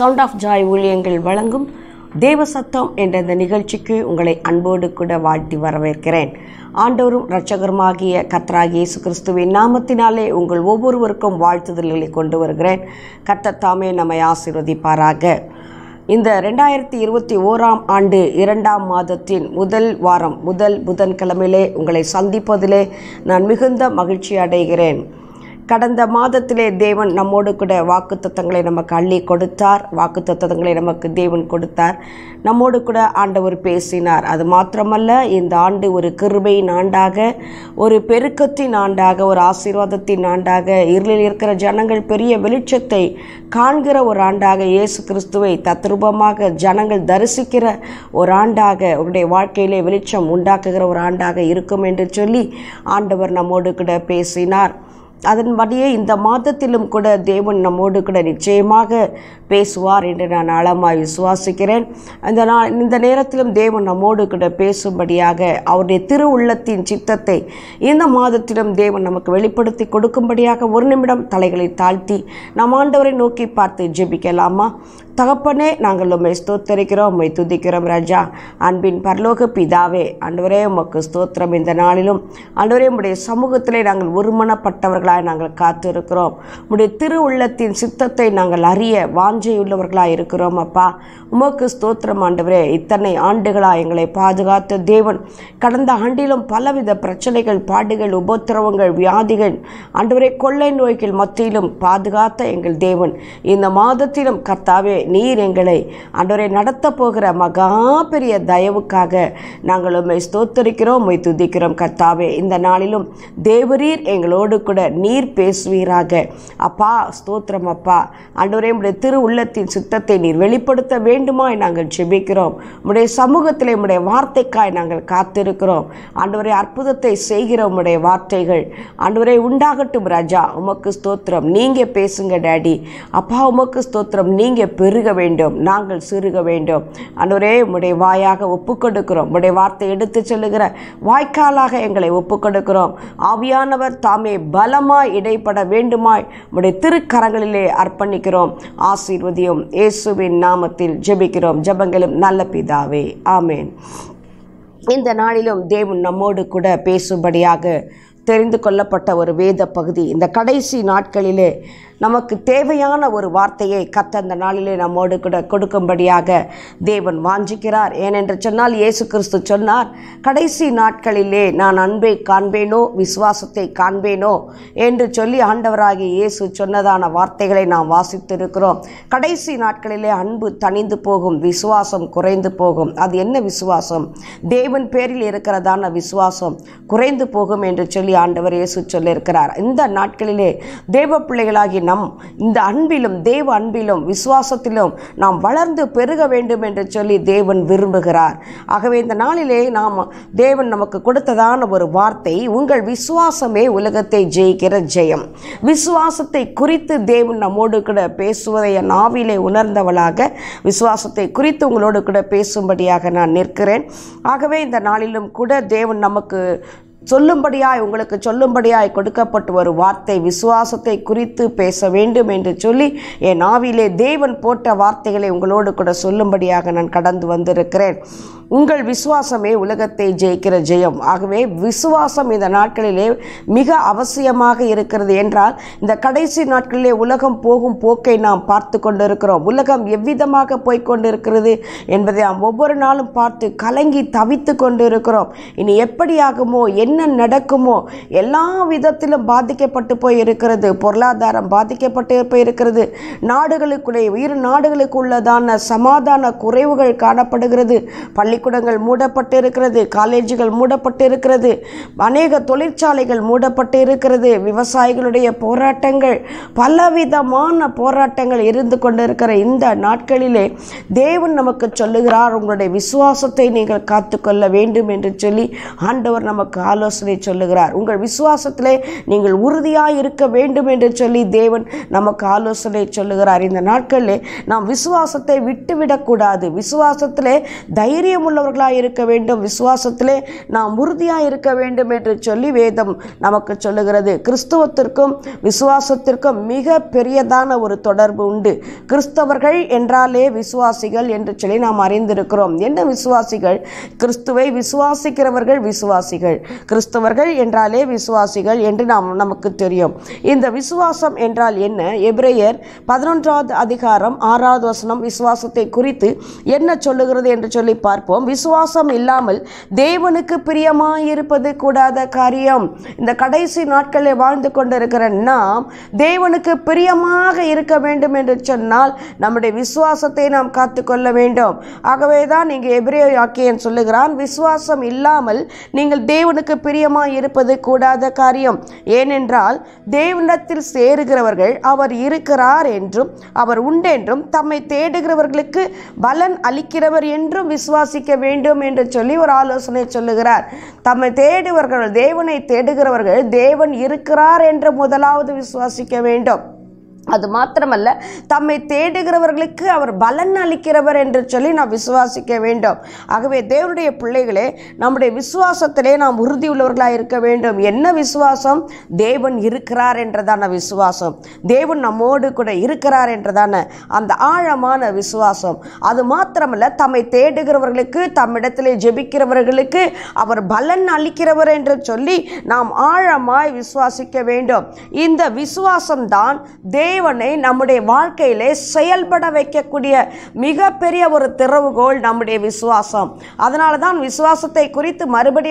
Sound of Joy ஊழியங்கள் வழங்கும் தேவ சத்தம் என்ற இந்த நிகழ்ச்சிக்கு உங்களை அன்போடு கூட வாழ்த்தி வரவேற்கிறேன். ஆண்டவரும் இரட்சகருமாகிய கர்த்தராகிய இயேசு கிறிஸ்துவின் நாமத்தினாலே உங்கள் ஒவ்வொருவருக்கும் வாழ்த்துதல்களை கொண்டு வருகிறேன். கர்த்தர் தாமே நம்மை ஆசீர்வதிப்பாராக. இந்த 2021 ஆண்டு 2ஆம் மாதத்தின் முதல் வாரம் முதல் புதன்கிழமையிலே உங்களை சந்திப்பதிலே நான் மிகுந்த மகிழ்ச்சி அடைகிறேன். கடந்த மாதத்திலே தேவன் நம்மோடு கூட வாக்குத்தத்தங்களை நமக்கு அள்ளி கொடுத்தார். வாக்குத்தத்தங்களை நமக்கு தேவன் கொடுத்தார். நம்மோடு கூட ஆண்டவர் பேசினார். அது மாத்திரமல்ல, இந்த ஆண்டு ஒரு கிருபையின் ஆண்டாக, ஒரு பெருக்கத்தின் ஆண்டாக, ஒரு ஆசீர்வாதத்தின் ஆண்டாக, இருளில் இருக்கிற ஜனங்கள் பெரிய வெளிச்சத்தை காண்கிற ஒரு ஆண்டாக, இயேசு கிறிஸ்துவை தத்ரூபமாக ஜனங்கள் தரிசிக்கிற ஒரு ஆண்டாக, அவருடைய வாழ்க்கையிலே வெளிச்சம் உண்டாக்குகிற ஒரு ஆண்டாக இருக்கும் என்று சொல்லி ஆண்டவர் நம்மோடு கூட பேசினார். அதன்படியே இந்த மாதத்திலும் கூட தேவன் நம்மோடு கூட நிச்சயமாக பேசுவார் என்று நான் ஆழமாக விசுவாசிக்கிறேன். இந்த நேரத்திலும் தேவன் நம்மோடு கூட பேசும்படியாக அவருடைய திரு உள்ளத்தின் சித்தத்தை இந்த மாதத்திலும் தேவன் நமக்கு வெளிப்படுத்தி கொடுக்கும்படியாக ஒரு நிமிடம் தலைகளை தாழ்த்தி நம் ஆண்டவரை நோக்கி பார்த்து ஜெபிக்கலாமா? தகப்பனே, நாங்கள் உம்மை ஸ்தோத்தரிக்கிறோம், உம்மை துதிக்கிறோம் ராஜா. அன்பின் பரலோக பிதாவே, ஆண்டவரே உமக்கு ஸ்தோத்திரம். இந்த நாளிலும் ஆண்டவரே உம்முடைய சமூகத்திலே நாங்கள் ஒருமனப்பட்டவர்களாய் நாங்கள் காத்திருக்கிறோம். உம்முடைய திரு உள்ளத்தின் சித்தத்தை நாங்கள் அறிய வாஞ்சையுள்ளவர்களாக இருக்கிறோம் அப்பா. உமக்கு ஸ்தோத்திரம் ஆண்டவரே. இத்தனை ஆண்டுகளாக எங்களை பாதுகாத்த தேவன், கடந்த ஆண்டிலும் பலவித பிரச்சனைகள், பாடுகள், உபத்திரவங்கள், வியாதிகள், ஆண்டவரே கொள்ளை நோய்கள் மத்தியிலும் பாதுகாத்த எங்கள் தேவன், இந்த மாதத்திலும் கர்த்தாவே நீர் எங்களை ஆண்டவரை நடத்த போகிற மகா பெரிய தயவுக்காக நாங்கள் உம்மை ஸ்தோத்தரிக்கிறோம், உம்மை துதிக்கிறோம் கர்த்தாவே. இந்த நாளிலும் தேவரீர் எங்களோடு கூட நீர் பேசுவீராக அப்பா. ஸ்தோத்திரம் அப்பா. ஆண்டவரே உம்முடைய திரு உள்ளத்தின் சித்தத்தை நீர் வெளிப்படுத்த வேண்டுமாய் நாங்கள் ஜெபிக்கிறோம். உம்முடைய சமூகத்திலே உம்முடைய வார்த்தைக்காய் நாங்கள் காத்திருக்கிறோம் ஆண்டவரே. அற்புதத்தை செய்கிற உம்முடைய வார்த்தைகள் ஆண்டவரே உண்டாகட்டும் ராஜா. உமக்கு ஸ்தோத்திரம். நீங்கள் பேசுங்க டாடி அப்பா. உமக்கு ஸ்தோத்திரம். நீங்கள் பெருக வேண்டும், நாங்கள் சிறுக வேண்டும் ஆண்டவரே. உம்முடைய வாயாக ஒப்புக் கொடுக்கிறோம். உம்முடைய வார்த்தை எடுத்து செல்லுகிற வாய்க்காலாக எங்களை ஒப்புக் கொடுக்கிறோம். ஆவியானவர் தாமே பலமாய் இடைப்பட வேண்டுமாய் உம்முடைய திருக்கரங்களிலே அர்ப்பணிக்கிறோம். ஆசீர்வதியும். இயேசுவின் நாமத்தில் ஜெபிக்கிறோம் ஜெபங்களும் நல்ல பிதாவே, ஆமேன். இந்த நாளிலும் தேவன் நம்மோடு கூட பேசும்படியாக தெரிந்து கொள்ளப்பட்ட ஒரு வேத பகுதி. இந்த கடைசி நாட்களிலே நமக்கு தேவையான ஒரு வார்த்தையை கர்த்தர் அந்த நாளிலே நம்மோடு கூட கொடுக்கும்படியாக தேவன் வாஞ்சிக்கிறார். ஏனென்று சொன்னால் இயேசு கிறிஸ்து சொன்னார், கடைசி நாட்களிலே நான் அன்பை காண்பேனோ விசுவாசத்தை காண்பேனோ என்று சொல்லி ஆண்டவராகிய இயேசு சொன்னதான வார்த்தைகளை நாம் வாசித்திருக்கிறோம். கடைசி நாட்களிலே அன்பு தணிந்து போகும், விசுவாசம் குறைந்து போகும். அது என்ன விசுவாசம்? தேவன் பேரில் இருக்கிறதான விசுவாசம் குறைந்து போகும் என்று சொல்லி ஆண்டவர் இயேசு சொல்லியிருக்கிறார். இந்த நாட்களிலே தேவ பிள்ளைகளாகி நம் இந்த அன்பிலும் தேவ அன்பிலும் விசுவாசத்திலும் நாம் வளர்ந்து பெருக வேண்டும் என்று சொல்லி தேவன் விரும்புகிறார். ஆகவே இந்த நாளிலே நாம் தேவன் நமக்கு கொடுத்ததான ஒரு வார்த்தை, உங்கள் விசுவாசமே உலகத்தை ஜெயிக்கிற ஜெயம். விசுவாசத்தை குறித்து தேவன் நம்மோடு கூட பேசுவதை என் ஆவிலே உணர்ந்தவளாக விசுவாசத்தை குறித்து உங்களோடு கூட பேசும்படியாக நான் நிற்கிறேன். ஆகவே இந்த நாளிலும் கூட தேவன் நமக்கு சொல்லும்படியாய் உங்களுக்கு சொல்லும்படியாய் கொடுக்கப்பட்டு ஒரு வார்த்தை, விசுவாசத்தை குறித்து பேச வேண்டும் என்று சொல்லி என் ஆவிலே தேவன் போட்ட வார்த்தைகளை உங்களோடு கூட சொல்லும்படியாக நான் கடந்து வந்திருக்கிறேன். உங்கள் விசுவாசமே உலகத்தை ஜெயிக்கிற ஜெயம். ஆகவே விசுவாசம் இந்த நாட்களிலே மிக அவசியமாக இருக்கிறது. என்றால் இந்த கடைசி நாட்களிலே உலகம் போகும் போக்கை நாம் பார்த்து கொண்டிருக்கிறோம். உலகம் எவ்விதமாக போய்கொண்டிருக்கிறது என்பதை நாம் ஒவ்வொரு நாளும் பார்த்து கலங்கி தவித்து கொண்டிருக்கிறோம். இனி எப்படியாகுமோ, என்ன நடக்குமோ, எல்லா விதத்திலும் பாதிக்கப்பட்டு போய் இருக்கிறது. பொருளாதாரம் பாதிக்கப்பட்டு போயிருக்கிறது. நாடுகளுக்குள்ளே, இரு நாடுகளுக்குள்ளதான சமாதான குறைவுகள் காணப்படுகிறது. பள்ளிக்கூடங்கள் மூடப்பட்டு இருக்கிறது, காலேஜுகள் மூடப்பட்டு இருக்கிறது, அநேக தொழிற்சாலைகள் மூடப்பட்டு இருக்கிறது. விவசாயிகளுடைய போராட்டங்கள், பலவிதமான போராட்டங்கள் இருந்து கொண்டிருக்கிற இந்த நாட்களிலே தேவன் நமக்கு சொல்லுகிறார், உங்களுடைய விசுவாசத்தை நீங்கள் காத்துக்கொள்ள வேண்டும் என்று சொல்லி ஆண்டவர் நமக்கு ஆலோசனை சொல்லுகிறார். உங்கள் விசுவாசத்திலே நீங்கள் உறுதியாய் இருக்க வேண்டும் என்று சொல்லி தேவன் நமக்கு ஆலோசனை சொல்லுகிறார். இந்த நாட்களிலே நாம் விசுவாசத்தை விட்டுவிடக்கூடாது. விசுவாசத்திலே தைரியம் உள்ளவர்களாய் இருக்க வேண்டும். விசுவாசத்திலே நாம் உறுதியாய் இருக்க வேண்டும் என்று சொல்லி வேதம் நமக்கு சொல்லுகிறது. கிறிஸ்துவத்திற்கும் விசுவாசத்திற்கும் மிக பெரியதான ஒரு தொடர்பு உண்டு. கிறிஸ்தவர்கள் என்றாலே விசுவாசிகள் என்று சொல்லி நாம் அறிந்திருக்கிறோம். என்ன விசுவாசிகள்? கிறிஸ்துவை விசுவாசிக்கிறவர்கள் விசுவாசிகள். கிறிஸ்தவர்கள் என்றாலே விசுவாசிகள் என்று நமக்கு தெரியும். இந்த விசுவாசம் என்றால் என்ன? எபிரேயர் 11:6 விசுவாசத்தை குறித்து என்ன சொல்லுகிறது என்று சொல்லி பார்ப்போம். விசுவாசம் இல்லாமல் தேவனுக்கு பிரியமாயிருப்பது கூடாத காரியம். இந்த கடைசி நாட்களை வாழ்ந்து கொண்டிருக்கிற நாம் தேவனுக்கு பிரியமாக இருக்க வேண்டும் என்று சொன்னால் நம்முடைய விசுவாசத்தை நாம் காத்துக்கொள்ள வேண்டும். ஆகவே தான் இங்கே எபிரேயன் சொல்லுகிறான், விசுவாசம் இல்லாமல் நீங்கள் தேவனுக்கு பிரியமாய் இருப்பது கூடாத காரியம். ஏனென்றால் தேவனிடத்தில் சேருகிறவர்கள் அவர் இருக்கிறார் என்றும் அவர் உண்டென்றும் தம்மை தேடுகிறவர்களுக்கு பலன் அளிக்கிறவர் என்றும் விசுவாசிக்க வேண்டும் என்று சொல்லி ஒரு ஆலோசனை சொல்லுகிறார். தம்மை தேடுவர்கள், தேவனை தேடுகிறவர்கள் தேவன் இருக்கிறார் என்று முதலாவது விசுவாசிக்க வேண்டும். அது மாத்திரமல்ல, தம்மை தேடுகிறவர்களுக்கு அவர் பலன் அளிக்கிறவர் என்று சொல்லி நாம் விசுவாசிக்க வேண்டும். ஆகவே தேவனுடைய பிள்ளைகளே, நம்முடைய விசுவாசத்திலே நாம் உறுதியுள்ளவர்களாக இருக்க வேண்டும். என்ன விசுவாசம்? தேவன் இருக்கிறார் என்றதான விசுவாசம், தேவன் நம்மோடு கூட இருக்கிறார் என்றதான அந்த ஆழமான விசுவாசம். அது மாத்திரமல்ல, தம்மை தேடுகிறவர்களுக்கு, தம்மிடத்திலே ஜெபிக்கிறவர்களுக்கு அவர் பலன் அளிக்கிறவர் என்று சொல்லி நாம் ஆழமாய் விசுவாசிக்க வேண்டும். இந்த விசுவாசம்தான் தேவனை நம்முடைய வாழ்க்கையிலே செயல்பட வைக்கக்கூடிய மிகப்பெரிய ஒரு திறவுகோல் நம்முடைய விசுவாசம். அதனால தான் விசுவாசத்தை குறித்து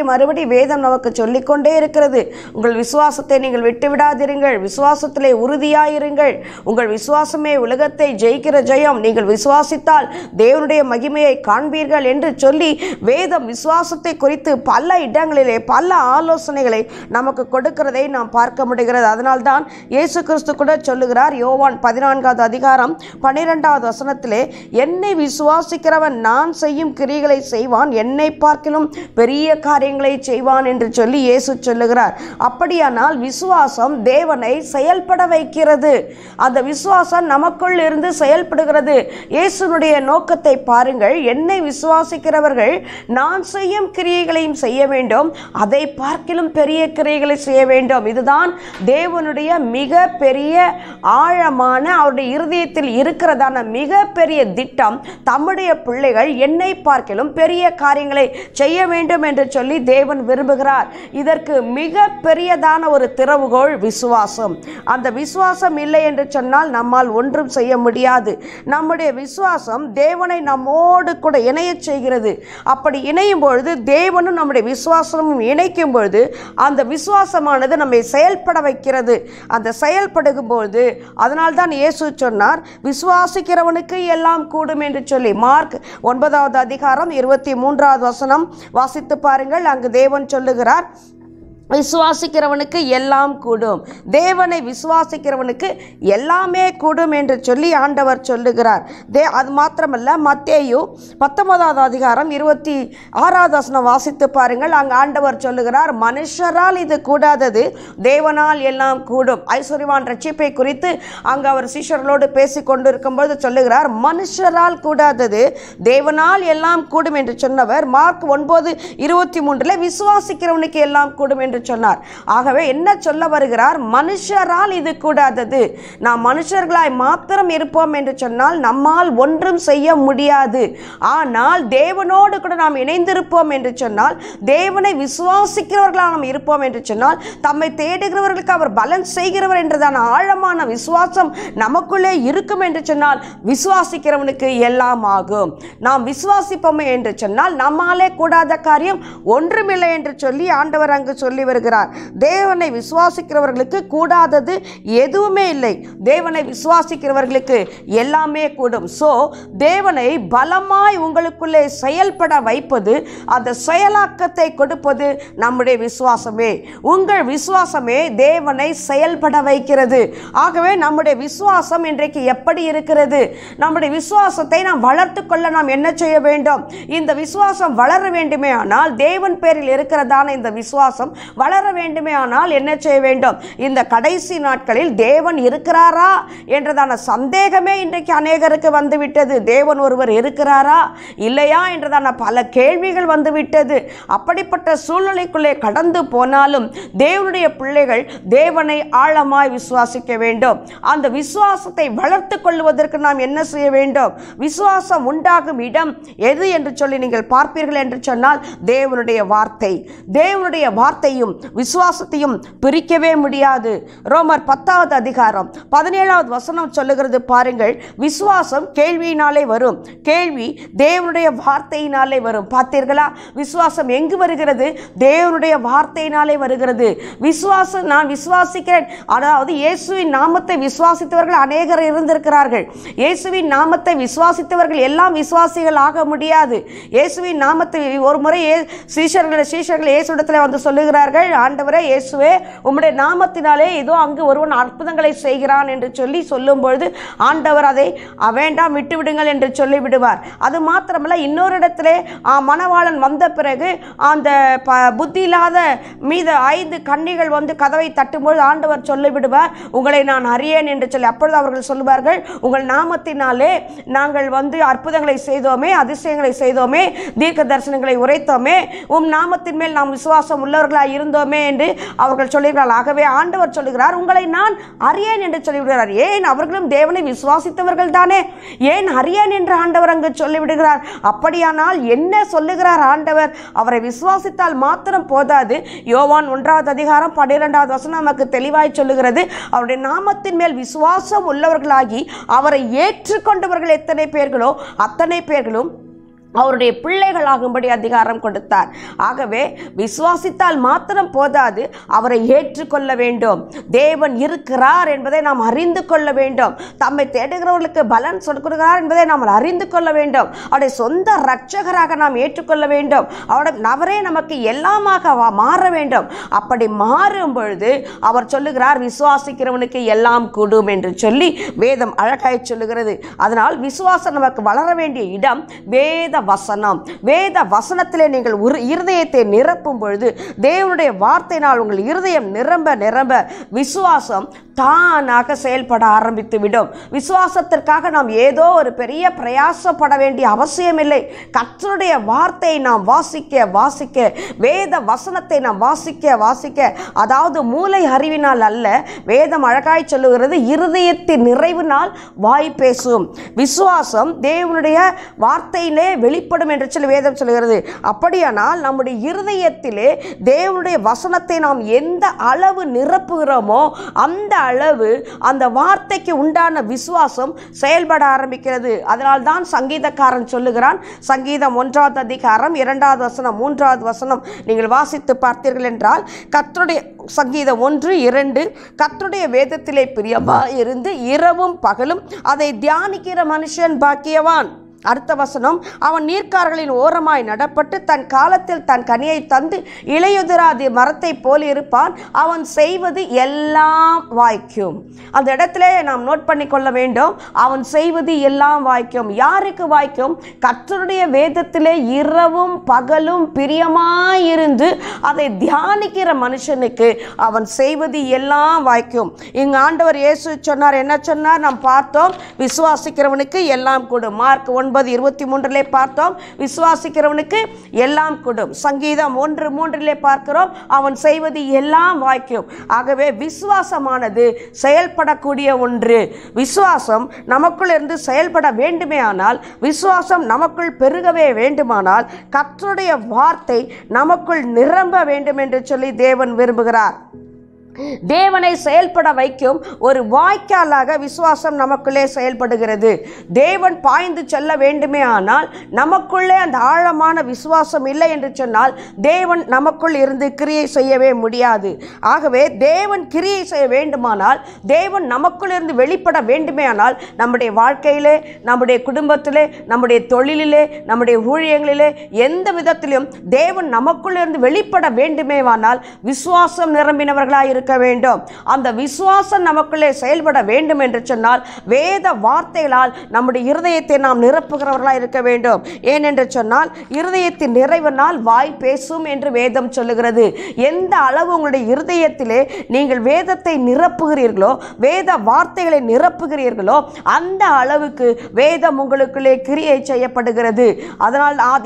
மறுபடி வேதம் நமக்கு சொல்லிக்கொண்டே இருக்கிறது. உங்கள் விசுவாசத்தை நீங்கள் விட்டுவிடாதிருங்கள், விசுவாசத்திலே உறுதியாயிருங்கள், உங்கள் விசுவாசமே உலகத்தை ஜெயிக்கிற ஜெயம், நீங்கள் விசுவாசித்தால் தேவனுடைய மகிமையை காண்பீர்கள் என்று சொல்லி வேதம் விசுவாசத்தை குறித்து பல இடங்களிலே பல ஆலோசனைகளை நமக்கு கொடுக்கிறதை நாம் பார்க்க முடிகிறது. அதனால்தான் இயேசு கிறிஸ்து கூட சொல்லுகிறார், யோவான் 14:12 என்னை விசுவாசிக்கிறவன் நான் செய்யும் கிரியைகளை செய்வான், என்னை பார்க்கிலும் பெரிய காரியங்களை செய்வான் என்று சொல்லி இயேசு சொல்லுகிறார். அப்படியானால் விசுவாசம் தேவனை செயல்பட வைக்கிறது. அந்த விசுவாசம் நமக்குள் இருந்து செயல்படுகிறது. இயேசுனுடைய நோக்கத்தை பாருங்கள், என்னை விசுவாசிக்கிறவர்கள் நான் செய்யும் கிரியைகளையும் செய்ய வேண்டும், அதை பார்க்கிலும் பெரிய கிரியைகளை செய்ய வேண்டும். இதுதான் தேவனுடைய மிக பெரிய ஆழமான அவருடைய இருதயத்தில் இருக்கிறதான மிகப்பெரிய திட்டம். தம்முடைய பிள்ளைகள் என்னை பார்க்கிலும் பெரிய காரியங்களை செய்ய வேண்டும் என்று சொல்லி தேவன் விரும்புகிறார். இதற்கு மிக பெரியதான ஒரு திறவுகோல் விசுவாசம். அந்த விசுவாசம் இல்லை என்று சொன்னால் நம்மால் ஒன்றும் செய்ய முடியாது. நம்முடைய விசுவாசம் தேவனை நம்மோடு கூட இணைய செய்கிறது. அப்படி இணையும் பொழுது, தேவனும் நம்முடைய விசுவாசமும் இணைக்கும் பொழுது, அந்த விசுவாசமானது நம்மை செயல்பட வைக்கிறது. அந்த செயல்படுகும் பொழுது, அதனால்தான் இயேசு சொன்னார், விசுவாசிக்கிறவனுக்கு எல்லாம் கூடும் என்று சொல்லி. மார்க் 11:23 வாசித்து பாருங்கள். அங்கு தேவன் சொல்லுகிறார், விசுவாசிக்கிறவனுக்கு எல்லாம் கூடும், தேவனை விசுவாசிக்கிறவனுக்கு எல்லாமே கூடும் என்று சொல்லி ஆண்டவர் சொல்லுகிறார். அது மாத்திரமல்ல, மத்தேயு 19:26 வாசித்து பாருங்கள். அங்கு ஆண்டவர் சொல்லுகிறார், மனுஷரால் இது கூடாதது தேவனால் எல்லாம் கூடும். ஐஸ்வர்யவான் ரட்சிப்பை குறித்து அங்கு அவர் சீஷர்களோடு பேசி கொண்டிருக்கும்போது சொல்லுகிறார், மனுஷரால் கூடாதது தேவனால் எல்லாம் கூடும் என்று சொன்னவர் மார்க் 9:23 விசுவாசிக்கிறவனுக்கு எல்லாம் கூடும் என்று சொன்னார். ஆகவே என்ன சொல்ல வருகிறார்? மனுஷரால் இது கூடாதது. நாம் மனுஷர்களாய் மாத்திரம் இருப்போம் என்று சொன்னால் நம்மால் ஒன்றும் செய்ய முடியாது. ஆனால் தேவனோடு கூட நாம் இணைந்திருப்போம் என்று சொன்னால், தேவனை விசுவாசிக்கிறவர்களாக நாம் இருப்போம் என்று சொன்னால், தம்மை தேடுகிறவர்களுக்கு அவர் பலன் செய்கிறவர் என்றதான ஆழமான விசுவாசம் நமக்குள்ளே இருக்கும் என்று சொன்னால், விசுவாசிக்கிறவனுக்கு எல்லாம் ஆகும். நாம் விசுவாசிப்போமே என்று சொன்னால் நம்மாலே கூடாத காரியம் ஒன்றுமில்லை என்று சொல்லி ஆண்டவர் அங்கு சொல்லி வருகிறார். தேவனை விசுவாசிக்கிறவர்களுக்கு கூடாதது எதுவுமே இல்லை. தேவனை விசுவாசிக்கிறவர்களுக்கு எல்லாமே கூடும். ஸோ தேவனை பலமாய் உங்களுக்குள்ளே செயல்பட வைப்பது, அந்த செயலாக்கத்தை கொடுப்பது நம்முடைய விசுவாசமே. உங்கள் விசுவாசமே தேவனை செயல்பட வைக்கிறது. ஆகவே நம்முடைய விசுவாசம் இன்றைக்கு எப்படி இருக்கிறது? நம்முடைய விசுவாசத்தை நாம் வளர்த்து கொள்ள நாம் என்ன செய்ய வேண்டும்? இந்த விசுவாசம் வளர வேண்டுமே ஆனால், தேவன் பேரில் இருக்கிறதான இந்த விசுவாசம் வளர வேண்டுமே ஆனால் என்ன செய்ய வேண்டும்? இந்த கடைசி நாட்களில் தேவன் இருக்கிறாரா என்றதான சந்தேகமே இன்றைக்கு அநேகருக்கு வந்துவிட்டது. தேவன் ஒருவர் இருக்கிறாரா இல்லையா என்றதான பல கேள்விகள் வந்துவிட்டது. அப்படிப்பட்ட சூழ்நிலைக்குள்ளே கடந்து போனாலும் தேவனுடைய பிள்ளைகள் தேவனை ஆழமாய் விசுவாசிக்க வேண்டும். அந்த விசுவாசத்தை வளர்த்து கொள்வதற்கு நாம் என்ன செய்ய வேண்டும்? விசுவாசம் உண்டாகும் இடம் எது என்று சொல்லி நீங்கள் பார்ப்பீர்கள் என்று சொன்னால், தேவனுடைய வார்த்தை. தேவனுடைய வார்த்தையும் விசுவாசத்தையும் பிரிக்கவே முடியாது. ரோமர் 10:17 சொல்லுகிறது பாருங்கள், விசுவாசம் கேள்வியினாலே வரும், கேள்வி தேவனுடைய வார்த்தையினாலே வரும். பார்த்தீர்களா? விசுவாசம் எங்கு வருகிறது? தேவனுடைய வார்த்தையினாலே வருகிறது. விசுவாசம் நான் விசுவாசிக்கிறேன், அதாவது இயேசுவின் நாமத்தை விசுவாசித்தவர்கள் அநேகர் இருந்திருக்கிறார்கள். இயேசுவின் நாமத்தை விசுவாசித்தவர்கள் எல்லாம் விசுவாசிகள் ஆக முடியாது. இயேசுவின் நாமத்தை ஒரு முறை சீஷர்கள் இயேசுவிடத்தில் வந்து சொல்லுகிறார்கள், ஆண்டவரே இயேசுவே உம்முடைய நாமத்தினாலே இதோ அங்கு ஒருவன் அற்புதங்களை செய்கிறான் என்று சொல்லி சொல்லும் பொழுது ஆண்டவர் அதை வேண்டாம் விட்டுவிடுங்கள் என்று சொல்லிவிடுவார். அது மாத்திரமல்ல, இன்னொரு இடத்திலே மணவாளன் வந்த பிறகு அந்த புத்தி இல்லாத மீது 5 கன்னிகள் வந்து கதவை தட்டும்போது ஆண்டவர் சொல்லிவிடுவார், உங்களை நான் அறியேன் என்று சொல்லி. அப்பொழுது அவர்கள் சொல்லுவார்கள், உங்கள் நாமத்தினாலே நாங்கள் வந்து அற்புதங்களை செய்தோமே, அதிசயங்களை செய்தோமே, தீர்க்க தரிசனங்களை உரைத்தோமே, உம் நாமத்தின் மேல் நாம் விசுவாசம் உள்ளவர்களாக இருந்தோமே என்று அவர்கள் சொல்லுகிறார்கள். ஆகவே ஆண்டவர் சொல்லுகிறார், உங்களை நான் அறியேன் என்று சொல்லிவிடுகிறார். ஏன்? அவர்களும் தேவனை விசுவாசித்தவர்கள் தானே. ஏன் அறியேன் என்று ஆண்டவர் அங்கு சொல்லிவிடுகிறார். அப்படியானால் என்ன சொல்லுகிறார் ஆண்டவர்? அவரை விசுவாசித்தால் மாத்திரம் போதாது. யோவான் 1:12 நமக்கு தெளிவாய் சொல்லுகிறது, அவருடைய நாமத்தின் மேல் விசுவாசம் உள்ளவர்களாகி அவரை ஏற்றுக்கொண்டவர்கள் எத்தனை பேர்களோ அத்தனை பேர்களும் அவருடைய பிள்ளைகளாகும்படி அதிகாரம் கொடுத்தார். ஆகவே விசுவாசித்தால் மாத்திரம் போதாது, அவரை ஏற்றுக்கொள்ள வேண்டும். தேவன் இருக்கிறார் என்பதை நாம் அறிந்து கொள்ள வேண்டும். தம்மை தேடுகிறவர்களுக்கு பலன் கொடுக்கிறார் என்பதை நாம் அறிந்து கொள்ள வேண்டும். அவருடைய சொந்த இரட்சகராக நாம் ஏற்றுக்கொள்ள வேண்டும். அவரே நமக்கு எல்லாமாக மாற வேண்டும். அப்படி மாறும் பொழுது அவர் சொல்லுகிறார், விசுவாசிக்கிறவனுக்கு எல்லாம் கூடும் என்று சொல்லி வேதம் அழகாய் சொல்லுகிறது. அதனால் விசுவாசம் நமக்கு வளர வேண்டிய இடம் வேத வசனம். வேத வசனத்திலே நீங்கள் இருதயத்தை நிரப்பும் பொழுது, தேவனுடைய வார்த்தையினால் உங்கள் இருதயம் நிரம்ப நிரம்ப விசுவாசம் தானாக செயல்பட ஆரம்பித்து விடும். விசுவாசத்திற்காக நாம் ஏதோ ஒரு பெரிய பிரயாசப்பட வேண்டிய அவசியமில்லை. கர்த்தருடைய வார்த்தையை நாம் வாசிக்க வாசிக்க, வேத வசனத்தை நாம் வாசிக்க வாசிக்க, அதாவது மூளை அறிவினால் அல்ல, வேதம் அழகாய் சொல்லுகிறது, இருதயத்தின் நிறைவினால் வாய் பேசும். விசுவாசம் தேவனுடைய வார்த்தையிலே வெளிப்படும் என்று சொல்லி வேதம் சொல்கிறது. அப்படியானால் நம்முடைய இருதயத்திலே தேவனுடைய வசனத்தை நாம் எந்த அளவு நிரப்புகிறோமோ அந்த அளவு அந்த வார்த்தைக்கு உண்டான விசுவாசம் செயல்பட ஆரம்பிக்கிறது. அதனால் தான் சங்கீதக்காரன் சொல்லுகிறான், சங்கீதம் 1:2 3 நீங்கள் வாசித்து பார்த்தீர்கள் என்றால், கர்த்தருடைய சங்கீதம் 1:2, கர்த்தருடைய வேதத்திலே பிரியமாக இருந்து இரவும் பகலும் அதை தியானிக்கிற மனுஷன் பாக்கியவான். அடுத்த வசனம், அவன் நீர்க்கார்களின் ஓரமாய் நடப்பட்டு தன் காலத்தில் தன் கனியை தந்து இலையுதிராதி மரத்தை போல் இருப்பான். அவன் செய்வது எல்லாம் வாய்க்கும். அந்த இடத்துல நாம் நோட் பண்ணி கொள்ள வேண்டும், அவன் செய்வது எல்லாம் வாய்க்கும். யாருக்கு வாய்க்கும்? கர்த்தருடைய வேதத்திலே இரவும் பகலும் பிரியமாயிருந்து அதை தியானிக்கிற மனுஷனுக்கு அவன் செய்வது எல்லாம் வாய்க்கும். இங்கு ஆண்டவர் இயேசு சொன்னார், என்ன சொன்னார் நாம் பார்த்தோம், விசுவாசிக்கிறவனுக்கு எல்லாம் கூடும். மார்க் 9:23 பார்த்தோம், விசுவாசிக்கிறவனுக்கு எல்லாம் கூடும். சங்கீதம் 1:3 பார்க்கிறோம், அவன் செய்வது எல்லாம் வாய்க்கும். ஆகவே விசுவாசமானது செயல்படக்கூடிய ஒன்று. விசுவாசம் நமக்குள் இருந்து செயல்பட வேண்டுமே ஆனால், விசுவாசம் நமக்குள் பெருகவே வேண்டுமானால், கர்த்தருடைய வார்த்தை நமக்குள் நிரம்ப வேண்டும் என்று சொல்லி தேவன் விரும்புகிறார். தேவனை செயல்பட வைக்கும் ஒரு வாய்க்காலாக விசுவாசம் நமக்குள்ளே செயல்படுகிறது. தேவன் பாய்ந்து செல்ல வேண்டுமே, ஆனால் நமக்குள்ளே அந்த ஆழமான விசுவாசம் இல்லை என்று சொன்னால் தேவன் நமக்குள் இருந்து கிரியை செய்யவே முடியாது. ஆகவே தேவன் கிரியை செய்ய வேண்டுமானால், தேவன் நமக்குள் இருந்து வெளிப்பட வேண்டுமே ஆனால், நம்முடைய வாழ்க்கையிலே, நம்முடைய குடும்பத்திலே, நம்முடைய தொழிலிலே, நம்முடைய ஊழியங்களிலே, எந்த விதத்திலும் தேவன் நமக்குள் இருந்து வெளிப்பட வேண்டுமேவானால் விசுவாசம் நிரம்பினவர்களாக இருக்க வேண்டும். அந்த விசுவாசம் நமக்குள்ளே செயல்பட வேண்டும் என்று சொன்னால் வேத வார்த்தைகளால் நம்முடைய இருதயத்தை நாம் நிரப்புகிறவர்களாக இருக்க வேண்டும். ஏனென்று சொன்னால் இருதயத்தின் நிறைவினால் வாய் பேசும் என்று வேதம் சொல்லுகிறது. எந்த அளவு உங்களுடைய இருதயத்திலே நீங்கள் வேதத்தை நிரப்புகிறீர்களோ, வேத வார்த்தைகளை நிரப்புகிறீர்களோ, அந்த அளவுக்கு வேதம் உங்களுக்குள்ளே கிரியை செய்யப்படுகிறது.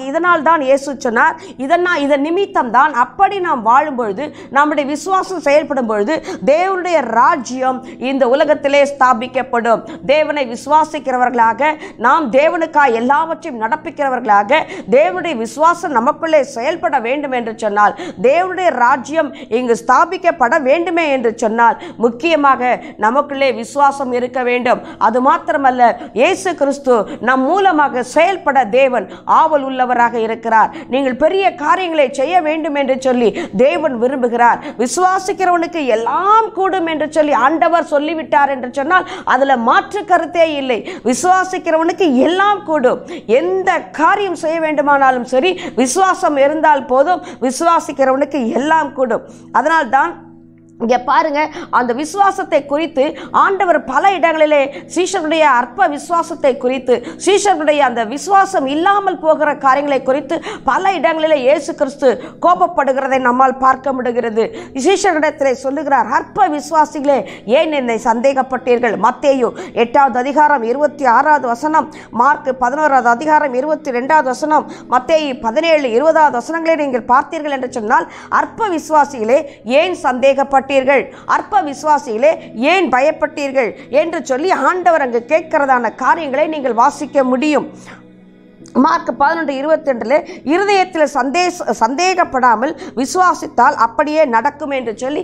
இதனால் தான் இயேசு சொன்னார், இதன் நிமித்தம் தான் அப்படி நாம் வாழும் பொழுது, நம்முடைய விசுவாசம் செயல்படும் பொழுது தேவனுடைய ராஜ்யம் இந்த உலகத்திலே ஸ்தாபிக்கப்படும். தேவனை விசுவாசிக்கிறவர்களாக நாம் தேவனுக்காக எல்லாவற்றையும் நடப்பிக்கிறவர்களாக தேவனுடைய விசுவாசம் நமக்குள்ளே செயல்பட வேண்டும் என்று சொன்னால், தேவனுடைய ராஜ்யம் இங்கு ஸ்தாபிக்கப்பட வேண்டுமே என்று சொன்னால் முக்கியமாக நமக்குள்ளே விசுவாசம் இருக்க வேண்டும். அது மாத்திரமல்ல, இயேசு கிறிஸ்து நம் மூலமாக செயல்பட தேவன் ஆவல் உள்ளவராக இருக்கிறார். நீங்கள் பெரிய காரியங்களை செய்ய வேண்டும் என்று சொல்லி தேவன் விரும்புகிறார். விசுவாசிக்கிறவனுக்கு எல்லாம் கூடும் என்று சொல்லி ஆண்டவர் சொல்லிவிட்டார் என்று சொன்னால் அதுல மாற்று கருத்தே இல்லை. விசுவாசிக்கிறவனுக்கு எல்லாம் கூடும். எந்த காரியம் செய்ய வேண்டுமானாலும் சரி விசுவாசம் இருந்தால் போதும், விசுவாசிக்கிறவனுக்கு எல்லாம் கூடும். அதனால்தான் இங்கே பாருங்கள், அந்த விசுவாசத்தை குறித்து ஆண்டவர் பல இடங்களிலே சீஷருடைய அற்ப விசுவாசத்தை குறித்து, சீஷருடைய அந்த விசுவாசம் இல்லாமல் போகிற காரியங்களை குறித்து பல இடங்களிலே இயேசு கிறிஸ்து கோபப்படுகிறதை நம்மால் பார்க்க முடிகிறது. சீஷரிடத்திலே சொல்லுகிறார், அற்ப விசுவாசிகளே ஏன் என்னை சந்தேகப்பட்டீர்கள். மத்தேயு 8வது அதிகாரம் 26வது வசனம், மார்க் 11வது அதிகாரம் 22வது வசனம், மத்தேயு 17 20வது வசனங்களை நீங்கள் பார்த்தீர்கள் என்று சொன்னால், அற்ப விசுவாசிகளே ஏன் சந்தேகப்பட்டீர்கள், அற்ப விசுவாசிகளே ஏன் பயப்பட்டீர்கள் என்று சொல்லி ஆண்டவர் அங்கு கேட்கிறதான காரியங்களை நீங்கள் வாசிக்க முடியும். மார்க் 11:22 இருதயத்தில் சந்தேகப்படாமல் விசுவாசித்தால் அப்படியே நடக்கும் என்று சொல்லி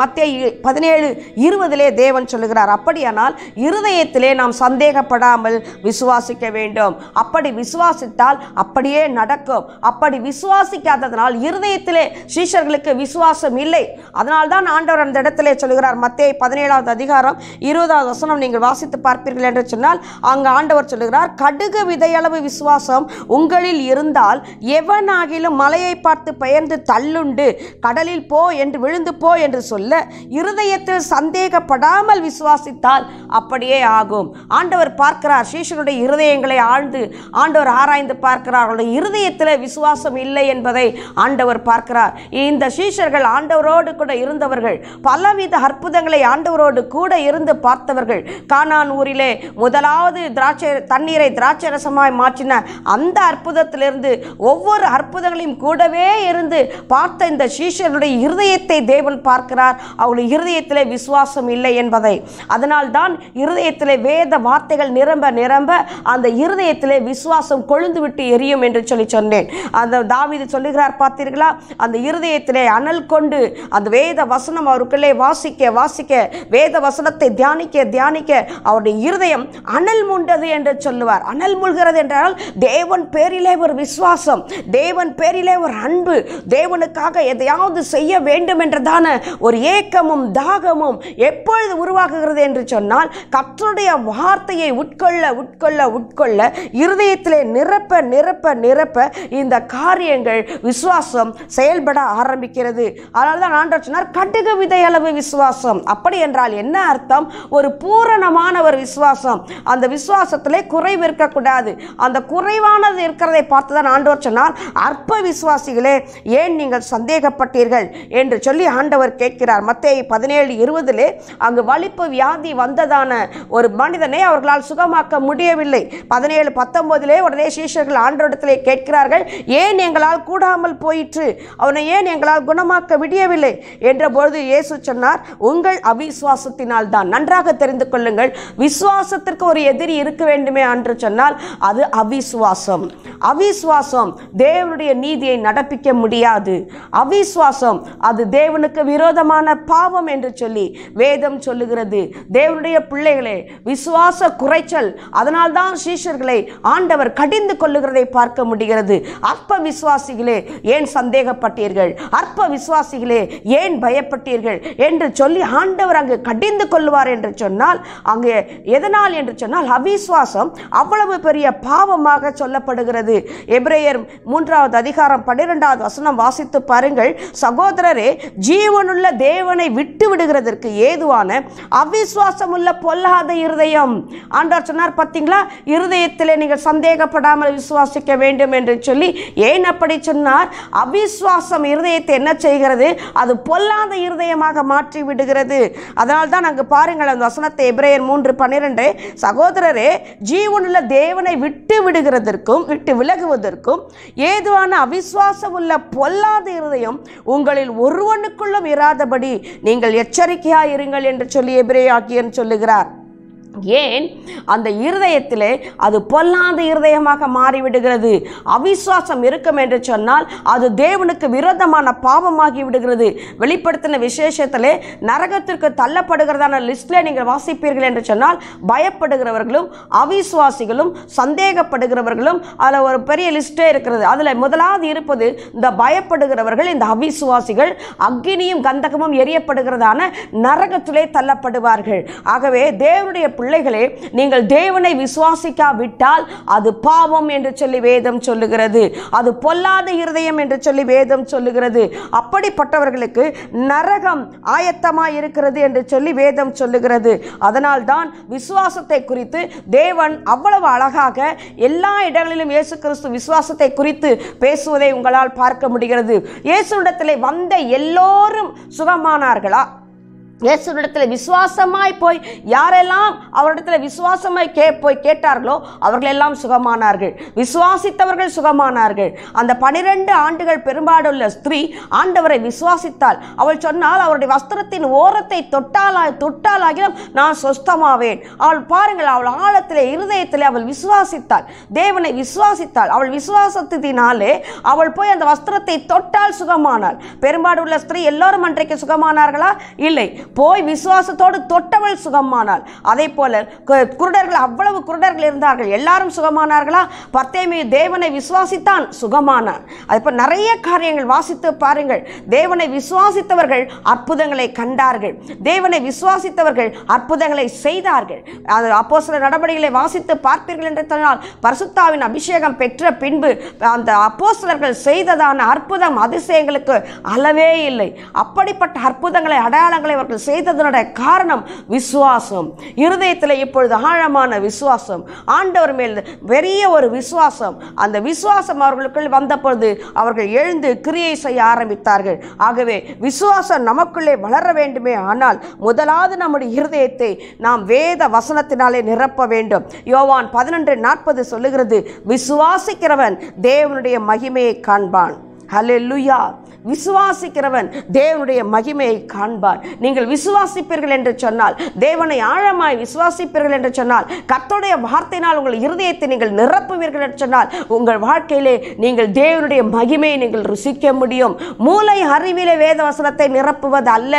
மத்தேயு 17:20 தேவன் சொல்லுகிறார், அப்படியானால் இருதயத்திலே நாம் சந்தேகப்படாமல் விசுவாசிக்க வேண்டும். அப்படி விசுவாசித்தால் அப்படியே நடக்கும். அப்படி விசுவாசிக்காததனால் இருதயத்திலே சீஷர்களுக்கு விசுவாசம் இல்லை. அதனால்தான் ஆண்டவர் அந்த இடத்திலே சொல்லுகிறார். மத்தேயு 17வது அதிகாரம் 20வது வசனம் நீங்கள் வாசித்து பார்ப்பீர்கள் என்று சொன்னால் அங்கு ஆண்டவர் சொல்லுகிறார், கடுகு விதையளவு விசுவாசம் உங்களில் இருந்தால் எவனாகிலும் மலையை பார்த்து பெயர்ந்து தள்ளுண்டு கடலில் போ என்று விழுந்து போ என்று சொல்ல இருதயத்தில் சந்தேகப்படாமல் விசுவாசித்தால் அப்படியே ஆகும். ஆண்டவர் பார்க்கிறார், சீஷனுடைய இருதயங்களை ஆழ்ந்து ஆண்டவர் ஆராய்ந்து பார்க்கிறார். அவருடைய இருதயத்தில் விசுவாசம் இல்லை என்பதை ஆண்டவர் பார்க்கிறார். இந்த சீஷர்கள் ஆண்டவரோடு கூட இருந்தவர்கள், பலவித அற்புதங்களை ஆண்டவரோடு கூட இருந்து பார்த்தவர்கள். கானான் ஊரிலே முதலாவது திராட்சை ரசமாய் மாற்றின அந்த அற்புதத்திலிருந்து ஒவ்வொரு அற்புதங்களையும் கூடவே இருந்து பார்த்த இந்த சீஷருடைய இருதயத்தை தேவன் பார்க்கிறார். அவருடைய இருதயத்திலே விசுவாசம் இல்லை என்பதை, அதனால் தான் இருதயத்திலே வேத வார்த்தைகள் நிரம்ப நிரம்ப அந்த இருதயத்திலே விசுவாசம் கொழுந்து விட்டு எரியும் என்று சொல்லி சொன்னேன். அந்த தாவீது சொல்லுகிறார், பார்த்தீர்களா, அந்த இருதயத்திலே அனல் கொண்டு அந்த வேத வசனம் அவருக்குள்ளே வாசிக்க வாசிக்க, வேத வசனத்தை தியானிக்க தியானிக்க அவருடைய இருதயம் அனல் மூண்டது என்று சொல்லுவார். அனல் மூழ்கிறது என்றால் தேவன் பேரிலே ஒரு விசுவாசம், தேவன் பேரிலே ஒரு அன்பு, தேவனுக்காக எதையாவது செய்ய வேண்டும் என்றதான ஒரு ஏக்கமும் தாகமும் எப்பொழுது உருவாகுகிறது என்று சொன்னால் கர்த்தருடைய வார்த்தையை உட்கொள்ள உட்கொள்ள உட்கொள்ள இருதயத்திலே நிரப்ப நிரப்ப நிரப்ப இந்த காரியங்கள் விசுவாசம் செயல்பட ஆரம்பிக்கிறது. அதனால தான் ஆண்டவர் சொன்னார், கடுகு விதை அளவு விசுவாசம். அப்படி என்றால் என்ன அர்த்தம்? ஒரு பூரணமான ஒரு விசுவாசம். அந்த விசுவாசத்திலே குறைவு இருக்கக்கூடாது. அந்த குறைவானது இருக்கிறதை பார்த்துதான் ஆண்டவர் சொன்னார், அற்ப விசுவாசிகளே ஏன் நீங்கள் சந்தேகப்பட்டீர்கள் என்று சொல்லி ஆண்டவர் கேட்கிறார். மத்தேயு 17:20 அங்கு வலிப்பு வியாதி வந்ததான ஒரு மனிதனை அவர்களால் சுகமாக்க முடியவில்லை. 17-19 உடனே சீஷர்கள் ஆண்டவரிடத்திலே கேட்கிறார்கள், ஏன் எங்களால் கூடாமல் போயிற்று, அவனை ஏன் எங்களால் குணமாக்க முடியவில்லை என்றபொழுது இயேசு சொன்னார், உங்கள் அவிசுவாசத்தினால் தான். நன்றாக தெரிந்து கொள்ளுங்கள், விசுவாசத்திற்கு ஒரு எதிரி இருக்க வேண்டுமே என்று சொன்னால் அது அவிசுவாசம். அவிஸ்வாசம் தேவனுடைய நீதியை நடப்பிக்க முடியாது. அவிஸ்வாசம் அது தேவனுக்கு விரோதமான பாவம் என்று சொல்லி வேதம் சொல்லுகிறது. தேவனுடைய பிள்ளைகளே, விசுவாச குறைச்சல், அதனால்தான் சீஷர்களை ஆண்டவர் கடிந்து கொள்ளுகிறதை பார்க்க முடிகிறது. அற்ப விசுவாசிகளே ஏன் சந்தேகப்பட்டீர்கள், அற்ப விசுவாசிகளே ஏன் பயப்பட்டீர்கள் என்று சொல்லி ஆண்டவர் அங்கு கடிந்து கொள்வார் என்று சொன்னால், அங்கே எதனால் என்று சொன்னால் அவிஸ்வாசம் அவ்வளவு பெரிய பாவமாக சொல்லப்படுகிறது. எபிரேயர் 3:12 வாசித்து பாருங்கள் சகோதரரே, ஜீவனுள்ள தேவனை விட்டு விடுகிறதற்கு ஏதுவான அவிசுவாசம் உள்ள பொல்லாத இருதயம். ஆண்டவர் சொன்னார், பார்த்தீங்களா, இருதயத்திலே நீங்கள் சந்தேகப்படாமல் விசுவாசிக்க வேண்டும் என்று சொல்லி. ஏன் அப்படி சொன்னார்? அவிசுவாசம் இருதயத்தை என்ன செய்கிறது? அது பொல்லாத இருதயமாக மாற்றி விடுகிறது. அதனால்தான் அங்கு பாருங்கள் அந்த வசனத்தை, எபிரேயர் 3:12, சகோதரரே ஜீவனுள்ள தேவனை விட்டு விடுகிறதற்கும் விட்டு விலகுவதற்கும் ஏதுவான அவிசுவாசம் உள்ள பொல்லாத இருதயம் உங்களில் ஒருவனுக்குள்ளும் இராதபடி நீங்கள் எச்சரிக்கையாய் இருங்கள் என்று சொல்லி எபிரேயன் சொல்லுகிறார். ஏன்? அந்த இருதயத்திலே அது பொல்லாத இருதயமாக மாறிவிடுகிறது. அவிசுவாசம் இருக்கும் என்று சொன்னால் அது தேவனுக்கு விரோதமான பாவமாகி விடுகிறது. வெளிப்படுத்தின விசேஷத்திலே நரகத்திற்கு தள்ளப்படுகிறதான லிஸ்டில் நீங்கள் வாசிப்பீர்கள் என்று சொன்னால், பயப்படுகிறவர்களும் அவிசுவாசிகளும் சந்தேகப்படுகிறவர்களும் அதில் ஒரு பெரிய லிஸ்டே இருக்கிறது. அதில் முதலாவது இருப்பது இந்த பயப்படுகிறவர்கள், இந்த அவிசுவாசிகள். அக்கினியும் கந்தகமும் எரியப்படுகிறதான நரகத்திலே தள்ளப்படுவார்கள். ஆகவே தேவனுடைய பிள்ளைகளே, நீங்கள் தேவனை விசுவாசிக்காவிட்டால் அது பாவம் என்று சொல்லி வேதம் சொல்லுகிறது. அது பொல்லாத இருதயம் என்று சொல்லி வேதம் சொல்லுகிறது. அப்படிப்பட்டவர்களுக்கு நரகம் ஆயத்தமாய் இருக்கிறது என்று சொல்லி வேதம் சொல்லுகிறது. அதனால்தான் விசுவாசத்தை குறித்து தேவன் அவ்வளவு அழகாக எல்லா இடங்களிலும் இயேசு கிறிஸ்து விசுவாசத்தை குறித்து பேசுவதை உங்களால் பார்க்க முடிகிறது. இயேசுவிடத்திலே வந்த எல்லோரும் சுகமானார்களா? இயேசுவிடத்தில் விசுவாசமாய் போய் யாரெல்லாம் அவரிடத்தில் விசுவாசமாய் போய் கேட்டார்களோ அவர்களெல்லாம் சுகமானார்கள். விசுவாசித்தவர்கள் சுகமானார்கள். அந்த 12 ஆண்டுகள் பெரும்பாடுள்ள ஸ்திரீ ஆண்டவரை விசுவாசித்தாள். அவள் சொன்னால், அவருடைய வஸ்திரத்தின் ஓரத்தை தொட்டாலாகிலும் நான் சொஸ்தமாவேன். அவள் பாருங்கள், அவள் ஆழத்தில் இருதயத்தில் அவள் விசுவாசித்தாள், தேவனை விசுவாசித்தாள். அவள் விசுவாசத்தினாலே அவள் போய் அந்த வஸ்திரத்தை தொட்டால் சுகமானாள். பெரும்பாடுள்ள ஸ்திரீ எல்லோரும் அன்றைக்கு சுகமானார்களா? இல்லை. போய் விசுவாசத்தோடு தொட்டவள் சுகமானாள். அதே போல குருடர்கள், அவ்வளவு குருடர்கள் இருந்தார்கள், எல்லாரும் சுகமானார்களா? பர்த்தேமேயு தேவனை விசுவாசித்தான், சுகமானார். இப்போ நிறைய காரியங்கள் வாசித்து பாருங்கள். தேவனை விசுவாசித்தவர்கள் அற்புதங்களை கண்டார்கள். தேவனை விசுவாசித்தவர்கள் அற்புதங்களை செய்தார்கள். அப்போஸ்தலர் நடபடிகளை வாசித்து பார்ப்பீர்கள் என்று சொன்னால், பரிசுத்தாவின் அபிஷேகம் பெற்ற பின்பு அந்த அப்போஸ்தலர்கள் செய்ததான அற்புதம் அதிசயங்களுக்கு அளவே இல்லை. அப்படிப்பட்ட அற்புதங்களை, அடையாளங்களை அவர்கள் செய்ததனுடைய காரணம் விசுவாசம். இருதயத்தில் இப்பொழுது ஆழமான விசுவாசம், ஆண்டவர் மேல் பெரிய ஒரு விசுவாசம். அந்த விசுவாசம் அவர்களுக்குள் வந்தபொழுது அவர்கள் எழுந்து கிரியை செய்ய ஆரம்பித்தார்கள். ஆகவே விசுவாசம் நமக்குள்ளே வளர வேண்டுமே, ஆனால் முதலாவது நம்முடைய இருதயத்தை நாம் வேத வசனத்தினாலே நிரப்ப வேண்டும். யோவான் 11:40 சொல்லுகிறது, விசுவாசிக்கிறவன் தேவனுடைய மகிமையை காண்பான். ஹல்லேலூயா! விசுவாசிக்கிறவன் தேவனுடைய மகிமையை காண்பார். நீங்கள் விசுவாசிப்பீர்கள் என்று சொன்னால், தேவனை ஆழமாய் விசுவாசிப்பீர்கள் என்று சொன்னால், கர்த்தருடைய வார்த்தையினால் உங்கள் இருதயத்தை நீங்கள் நிரப்புவீர்கள் என்று சொன்னால், உங்கள் வாழ்க்கையிலே நீங்கள் தேவனுடைய மகிமையை நீங்கள் ருசிக்க முடியும். மூளை அறிவிலே வேத வசனத்தை நிரப்புவது அல்ல.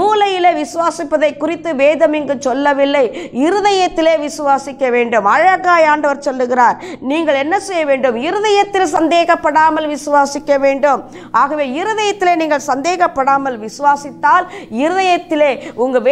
மூளையிலே விசுவாசிப்பதை குறித்து வேதம் இங்கு சொல்லவில்லை. இருதயத்திலே விசுவாசிக்க வேண்டும். அழகாய் ஆண்டவர் சொல்லுகிறார், நீங்கள் என்ன செய்ய வேண்டும்? இருதயத்தில் சந்தேகப்படாமல் விசுவாசிக்க வேண்டும். ஆகவே இருதயத்திலே நீங்கள் சந்தேகப்படாமல் விசுவாசித்தால், இருதயத்திலே உங்கள்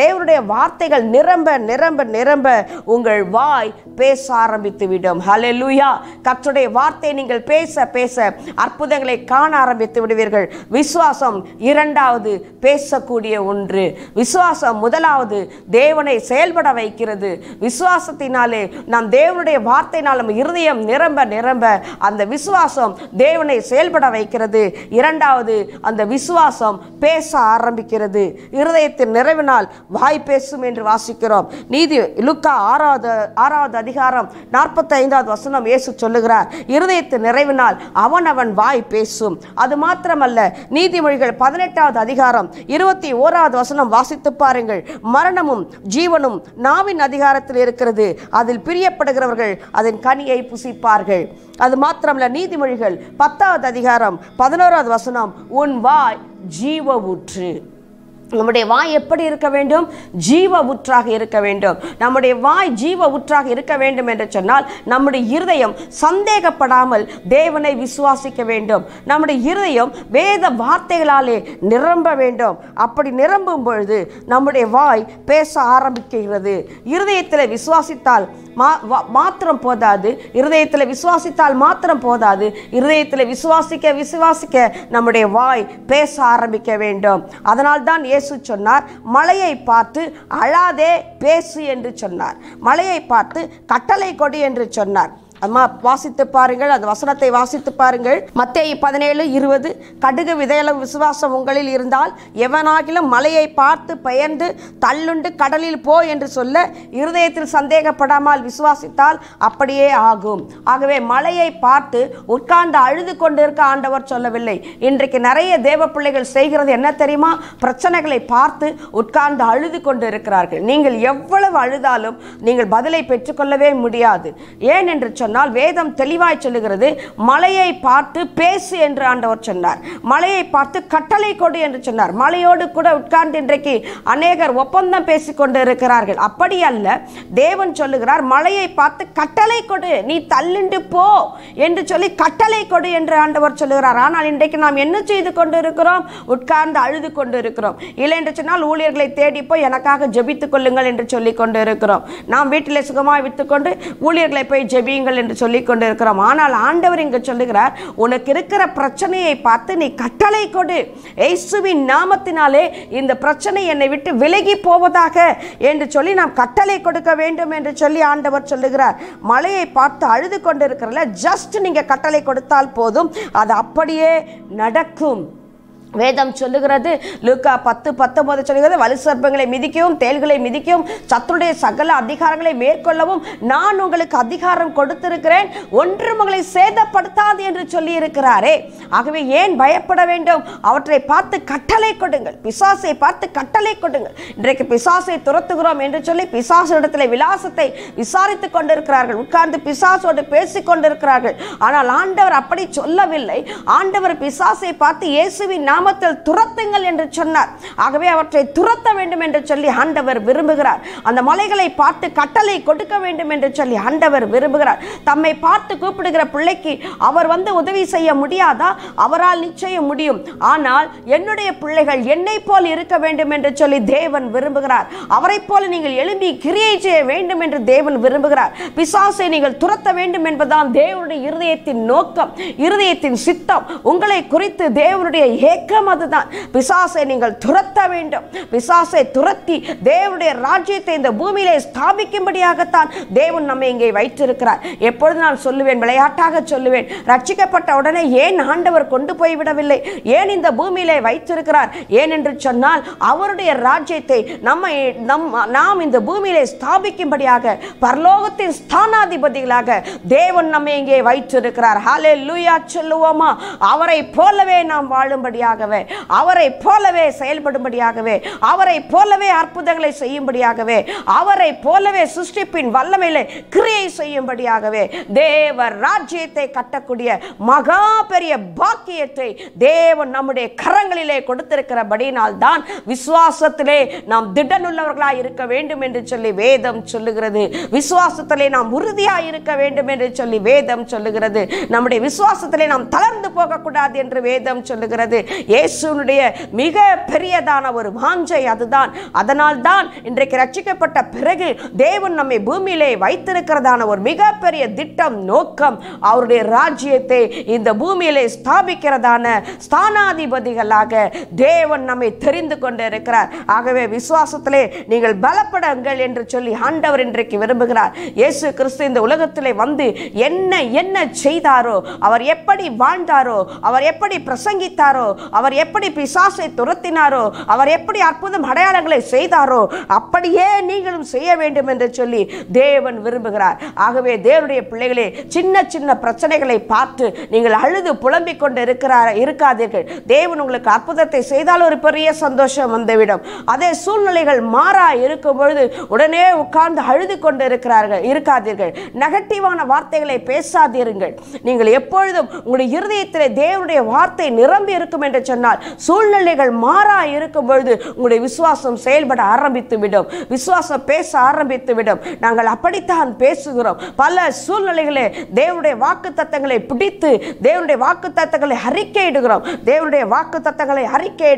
தேவனுடைய வார்த்தைகள் நிரம்ப நிரம்ப நிரம்ப உங்கள் வாய் பேச ஆரம்பித்துவிடும். ஹல்லேலூயா! கர்த்தருடைய வார்த்தை நீங்கள் பேச பேச அற்புதங்களை காண ஆரம்பித்து விடுவீர்கள். விசுவாசம் இரண்டாவது பேசக்கூடிய ஒன்று. விசுவாசம் முதலாவது தேவனை செயல்பட வைக்கிறது. விசுவாசத்தினாலே நாம் தேவனுடைய வார்த்தையினால் நம்ம இருதயம் நிரம்ப நிரம்ப அந்த விசுவாசம் தேவனை செயல்பட வைக்கிறது. இரண்டாவது அந்த விசுவாசம் பேச ஆரம்பிக்கிறது. இருதயத்தின் நிறைவினால் வாய் பேசும் என்று வாசிக்கிறோம். நீதி லூக்கா 6வது அதிகாரம் 45வது வசனம் இயேசு சொல்லுகிறார், இருதயத்தின் நிறைவினால் அவன் வாய் பேசும். அது மாத்திரமல்ல, நீதிமொழிகள் 18வது அதிகாரம் 21வது வசனம் வாசித்து பாருங்கள். மரணமும் ஜீவனும் நாவின் அதிகாரத்தில் இருக்கிறது, அதில் பிரியப்படுகிறவர்கள் அதன் கனியை புசிப்பார்கள். அது மாத்திரமல்ல, நீதிமொழிகள் 10வது அதிகாரம் 11வது வசனம், உன் வாய் ஜீவ ஊற்று. நம்முடைய வாய் எப்படி இருக்க வேண்டும்? ஜீவ ஊற்றாக இருக்க வேண்டும். நம்முடைய வாய் ஜீவ ஊற்றாக இருக்க வேண்டும் என்று சொன்னால் நம்முடைய இருதயம் சந்தேகப்படாமல் தேவனை விசுவாசிக்க வேண்டும். நம்முடைய இருதயம் வேத வார்த்தைகளாலே நிரம்ப வேண்டும். அப்படி நிரம்பும் பொழுது நம்முடைய வாய் பேச ஆரம்பிக்கிறது. இருதயத்தில் விசுவாசித்தால் மாத்திரம் போதாது. இருதயத்தில் விசுவாசித்தால் மாத்திரம் போதாது. இருதயத்தில் விசுவாசிக்க நம்முடைய வாய் பேச ஆரம்பிக்க வேண்டும். அதனால்தான் இயேசு சொன்னார், மலையை பார்த்து அழாதே பேசு என்று சொன்னார். மலையை பார்த்து கட்டளை கொடு என்று சொன்னார். அம்மா வாசித்து பாருங்கள், அந்த வசனத்தை வாசித்து பாருங்கள். மத்தேயு 17:20, கடுகு விதையளவு விசுவாசம் உங்களில் இருந்தால் எவனாகிலும் மலையை பார்த்து பெயர்ந்து தள்ளுண்டு கடலில் போ என்று சொல்ல இருதயத்தில் சந்தேகப்படாமல் விசுவாசித்தால் அப்படியே ஆகும். ஆகவே மலையை பார்த்து உட்கார்ந்து அழுது கொண்டிருக்க ஆண்டவர் சொல்லவில்லை. இன்றைக்கு நிறைய தேவ பிள்ளைகள் செய்கிறது என்ன தெரியுமா? பிரச்சனைகளை பார்த்து உட்கார்ந்து அழுது கொண்டு இருக்கிறார்கள். நீங்கள் எவ்வளவு அழுதாலும் நீங்கள் பதிலை பெற்றுக்கொள்ளவே முடியாது. ஏன் என்று சொன்னால் வேதம் தெளிவாய் சொல்லுகிறது, மலையை பார்த்து பேசு என்று ஆண்டவர் சொன்னார். மலையை பார்த்து கட்டளை கொடு என்று சொன்னார். மலையோடு கூட உட்கார்ந்து இன்றைக்கு அநேகர் ஒப்பந்தம் பேசிக்கொண்டு இருக்கிறார்கள். அப்படி அல்ல, தேவன் சொல்லுகிறார், மலையை பார்த்து கட்டளை கொடு, நீ தள்ளிண்டு போ என்று சொல்லி கட்டளை கொடு என்று ஆண்டவர் சொல்லுகிறார். ஆனால் இன்றைக்கு நாம் என்ன செய்து கொண்டு இருக்கிறோம்? உட்கார்ந்து அழுது கொண்டு இருக்கிறோம். இல்லை என்று சொன்னால் ஊழியர்களை தேடி போய் எனக்காக ஜெபித்துக் கொள்ளுங்கள் என்று சொல்லிக் கொண்டு இருக்கிறோம். நாம் வீட்டில் சுகமாய் வித்துக்கொண்டு ஊழியர்களை போய் ஜெபியுங்கள் என்று சொல்லிக் கொண்டிருக்கிறோம். ஆனால் ஆண்டவர் இங்கு சொல்லுகிறார், உனக்கு இருக்கிற பிரச்சனையை பார்த்து நீ கட்டளை கொடு, இயேசுவின் நாமத்தினாலே இந்த பிரச்சனை என்னை விட்டு விலகி போவதாக என்று சொல்லி நாம் கட்டளை கொடுக்க வேண்டும் என்று சொல்லி ஆண்டவர் சொல்லுகிறார். மலையை பார்த்து அழுது கொண்டிருக்கிறல, ஜஸ்ட் நீங்க கட்டளை கொடுத்தால் போதும், அது அப்படியே நடக்கும். வேதம் சொல்லுகிறது, லூக்கா 10:19 சொல்லுகிறது, வலு சர்ப்பங்களை மிதிக்கவும் தேள்களை மிதிக்கவும் சத்துருடைய சகல அதிகாரங்களை மேற்கொள்ளவும் நான் உங்களுக்கு அதிகாரம் கொடுத்திருக்கிறேன், ஒன்றும் உங்களை சேதப்படுத்தாது என்று சொல்லி இருக்கிறாரே. ஆகவே ஏன் பயப்பட வேண்டும்? அவற்றை பார்த்து கட்டளை கொடுங்கள், பிசாசை பார்த்து கட்டளை கொடுங்கள். இன்றைக்கு பிசாசை துரத்துகிறோம் என்று சொல்லி பிசாசிடத்தில் விலாசத்தை விசாரித்துக் கொண்டிருக்கிறார்கள், உட்கார்ந்து பிசாசோடு பேசிக் கொண்டிருக்கிறார்கள். ஆனால் ஆண்டவர் அப்படி சொல்லவில்லை. ஆண்டவர் பிசாசை பார்த்து இயேசுவின் நாம் துரத்துங்கள் என்று சொன்னார். ஆகவே அவற்றை துரத்த வேண்டும் என்று சொல்லி ஆண்டவர் விரும்புகிறார். அந்த மலைகளை பார்த்து கட்டளை கொடுக்க வேண்டும் என்று சொல்லி ஆண்டவர் விரும்புகிறார். தம்மை பார்த்து கூப்பிடுகிற பிள்ளைக்கு அவர் வந்து உதவி செய்ய முடியாதா? அவரால் நிச்சயம் முடியும். ஆனால் என்னுடைய பிள்ளைகள் என்னை போல் இருக்க வேண்டும் என்று சொல்லி தேவன் விரும்புகிறார். அவரை போல நீங்கள் எழும்பி கிரியை செய்ய வேண்டும் என்று தேவன் விரும்புகிறார். பிசாசை நீங்கள் துரத்த வேண்டும் என்பதுதான் தேவனுடைய இருதயத்தின் நோக்கம், இருதயத்தின் சித்தம். உங்களை குறித்து தேவனுடைய அதுதான், பிசாசை நீங்கள் துரத்த வேண்டும். பிசாசை துரத்தி தேவனுடைய ராஜ்யத்தை இந்த பூமியிலே ஸ்தாபிக்கும்படியாகத்தான் தேவன் நம்மை இங்கே வைத்திருக்கிறார். எப்பொழுது நான் சொல்லுவேன், விளையாட்டாக சொல்லுவேன், ரட்சிக்கப்பட்ட உடனே ஏன் ஆண்டவர் கொண்டு போய்விடவில்லை, ஏன் இந்த பூமியிலே வைத்திருக்கிறார்? ஏன் என்று சொன்னால் அவருடைய ராஜ்யத்தை நாம் இந்த பூமியிலே ஸ்தாபிக்கும்படியாக பரலோகத்தின் ஸ்தானாதிபதிகளாக தேவன் நம்மை இங்கே வைத்திருக்கிறார். ஹல்லேலூயா சொல்லுவோமா? அவரை போலவே நாம் வாழும்படியாக, அவரை போலவே செயல்படும்படியாகவே, அவரை போலவே அற்புதங்களை செய்யும்படியாகவே, அவரை போலவே சிருஷ்டிப்பின் வல்லமையிலே கிரியை செய்யும்படியாகவே தேவ ராஜ்யத்தை கட்டக்கூடிய மகா பெரிய பாக்கியத்தை தேவன் நம்முடைய கரங்களிலே கொடுத்திருக்கிறபடினால் தான் விசுவாசத்திலே நாம் திடனுள்ளவர்களாய் இருக்க வேண்டும் என்று சொல்லி வேதம் சொல்லுகிறது. விசுவாசத்திலே நாம் உறுதியாய் இருக்க வேண்டும் என்று சொல்லி வேதம் சொல்லுகிறது. நம்முடைய விசுவாசத்திலே நாம் தளர்ந்து போகக்கூடாது என்று வேதம் சொல்லுகிறது. இயேசுனுடைய மிக பெரியதான ஒரு வாஞ்சை அதுதான். அதனால் தான் இன்றைக்கு ரட்சிக்கப்பட்ட பிறகு தேவன் நம்மை பூமியிலே வைத்திருக்கிறதான ஒரு மிகப்பெரிய திட்டம், நோக்கம், அவருடைய ராஜ்யத்தை இந்த பூமியிலே ஸ்தாபிக்கிறதான ஸ்தானாதிபதிகளாக தேவன் நம்மை தெரிந்து கொண்டு இருக்கிறார். ஆகவே விசுவாசத்திலே நீங்கள் பலப்படுங்கள் என்று சொல்லி ஆண்டவர் இன்றைக்கு விரும்புகிறார். இயேசு கிறிஸ்து இந்த உலகத்திலே வந்து என்ன என்ன செய்தாரோ, அவர் எப்படி வாழ்ந்தாரோ, அவர் எப்படி பிரசங்கித்தாரோ, அவர் எப்படி பிசாசை துரத்தினாரோ, அவர் எப்படி அற்புதம் அடையாளங்களை செய்தாரோ, அப்படியே நீங்களும் செய்ய வேண்டும் என்று சொல்லி தேவன் விரும்புகிறார். ஆகவே தேவனுடைய பிள்ளைகளே, சின்ன சின்ன பிரச்சனைகளை பார்த்து நீங்கள் அழுது புலம்பிக் கொண்டு இருக்காதீர்கள். தேவன் உங்களுக்கு அற்புதத்தை செய்தால் ஒரு பெரிய சந்தோஷம் வந்துவிடும். அதே சூழ்நிலைகள் மாறா இருக்கும் பொழுது உடனே உட்கார்ந்து அழுது கொண்டு இருக்காதீர்கள். நெகட்டிவான வார்த்தைகளை பேசாதீர்கள். நீங்கள் எப்பொழுதும் உங்களுடைய இருதயத்திலே தேவனுடைய வார்த்தை நிரம்பி இருக்கும் என்று சொன்னால் சூழ்நிலைகள் மாறா இருக்கும் பொழுது உங்களுடைய விசுவாசம் செயல்பட ஆரம்பித்துவிடும், விசுவாசம் பேச ஆரம்பித்துவிடும். நாங்கள் அப்படித்தான் பேசுகிறோம். பல சூழ்நிலைகளே தேவனுடைய வாக்குத்தத்தங்களை பிடித்து தேவனுடைய வாக்குத்தத்தங்களை அறிக்கையிடுகிறோம். தேவனுடைய வாக்குத்தத்தங்களை அறிக்கையிட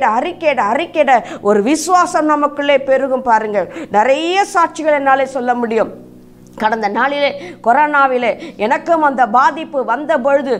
ஒரு விசுவாசம் நமக்குள்ளே பெருகும். பாருங்கள், நிறைய சாட்சிகள் என்னாலே சொல்ல முடியும். கடந்த நாளிலே கொரோனாவிலே எனக்கும் அந்த பாதிப்பு வந்த பொழுது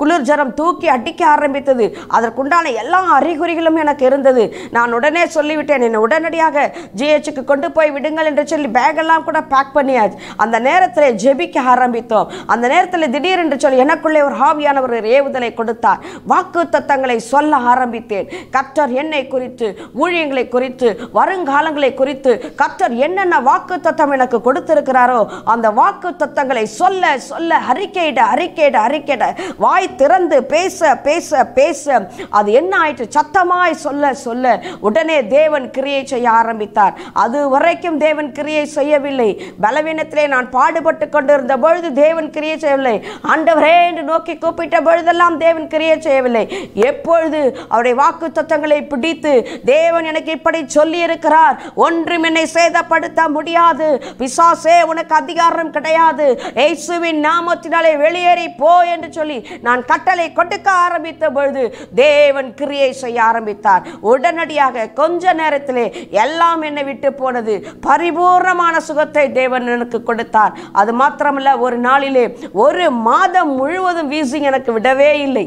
குளிர்ஜரம் தூக்கி அடிக்க ஆரம்பித்தது. அதற்குண்டான எல்லா அறிகுறிகளும் எனக்கு இருந்தது. நான் உடனே சொல்லிவிட்டேன், என்னை உடனடியாக ஜிஹெச்சுக்கு கொண்டு போய் விடுங்கள் என்று சொல்லி பேக்கெல்லாம் கூட பேக் பண்ணியாச்சு. அந்த நேரத்தில் ஜெபிக்க ஆரம்பித்தோம். அந்த நேரத்தில் திடீர் என்று சொல்லி எனக்குள்ளே ஒரு ஹாவியானவர் ஏவுதலை கொடுத்தார். வாக்கு தத்தங்களை சொல்ல ஆரம்பித்தேன். கர்த்தர் என்னை குறித்து, ஊழியங்களை குறித்து, வருங்காலங்களை குறித்து கர்த்தர் என்னென்ன வாக்கு தத்தம் எனக்கு கொடுத்திருக்கிறாரோ அந்த வாக்கு தத்தங்களை சொல்ல சொல்ல அறிக்கையிட வாய் திறந்து பேச அது என்ன ஆயிற்று, சத்தமாய் சொல்ல சொல்ல உடனே தேவன் கிரியை செய்ய ஆரம்பித்தார். அது வரைக்கும் தேவன் கிரியை செய்யவில்லை. பலவீனத்திலே நான் பாடுபட்டு கொண்டிருந்த பொழுது தேவன் கிரியை செய்யவில்லை. ஆண்டவரே என்று நோக்கி கூப்பிட்ட பொழுதெல்லாம் தேவன் கிரியை செய்யவில்லை. எப்பொழுது அவருடைய வாக்கு தத்தங்களை பிடித்து தேவன் எனக்கு இப்படி சொல்லி இருக்கிறார், ஒன்றும் என்னை சேதப்படுத்த முடியாது, பிசாசே உனக்கு அதிகாரம் கிடையாது, இயேசுவின் நாமத்தினாலே வெளியேறி போ என்று சொல்லி நான் கட்டளை கொடுக்க ஆரம்பித்த பொழுது தேவன் கிரியை செய்ய ஆரம்பித்தார். உடனடியாக கொஞ்ச நேரத்திலே எல்லாம் என்னை விட்டு போனது. பரிபூர்ணமான சுகத்தை தேவன் எனக்கு கொடுத்தார். அது மாத்திரமல்ல, ஒரு நாளிலே ஒரு மாதம் முழுவதும் வீசிங் எனக்கு விடவே இல்லை.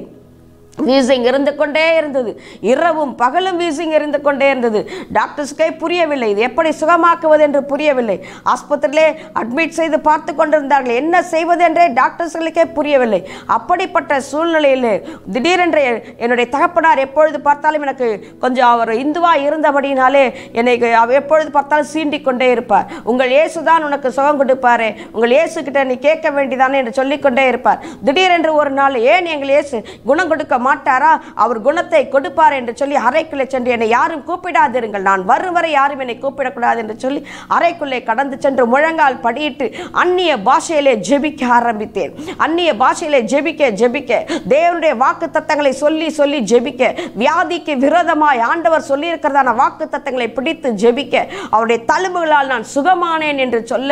வீசிங் இருந்து கொண்டே இருந்தது. இரவும் பகலும் வீசிங் இருந்து கொண்டே இருந்தது. டாக்டர்ஸ்க்கே புரியவில்லை, இது எப்படி சுகமாக்குவது என்று புரியவில்லை. ஆஸ்பத்திரியிலே அட்மிட் செய்து பார்த்து கொண்டிருந்தார்கள், என்ன செய்வது என்றே டாக்டர்ஸ்களுக்கே புரியவில்லை. அப்படிப்பட்ட சூழ்நிலையில் திடீரென்று என்னுடைய தகப்பனார் எப்பொழுது பார்த்தாலும் எனக்கு கொஞ்சம் அவர் இந்துவாக இருந்தபடினாலே என்னை எப்பொழுது பார்த்தாலும் சீண்டிக் கொண்டே இருப்பார். உங்கள் இயேசு தான் உனக்கு சுகம் கொடுப்பாரே, உங்கள் இயேசுக்கிட்ட நீ கேட்க வேண்டியதானே என்று சொல்லிக்கொண்டே இருப்பார். திடீரென்று ஒரு நாள், ஏன் எங்கள் இயேசு குணம் கொடுக்க மாட்டாரா, அவர் குணத்தை கொடுப்பார் என்று சொல்லி அறைக்குள்ளே சென்று என்னை யாரும் கூப்பிடாதிருங்கள், நான் வரும் வரை யாரும் என்னை கூப்பிடக்கூடாது என்று சொல்லி அறைக்குள்ளே கடந்து சென்று முழங்கால் படியிட்டு அந்நிய பாஷையிலே ஜெபிக்க ஆரம்பித்தேன். அந்நிய பாஷையிலே ஜெபிக்க தேவனுடைய வாக்கு தத்தங்களை சொல்லி ஜெபிக்க, வியாதிக்கு விரோதமாய் ஆண்டவர் சொல்லி இருக்கிறதான வாக்கு தத்தங்களை பிடித்து ஜெபிக்க, அவருடைய தழும்புகளால் நான் சுகமானேன் என்று சொல்ல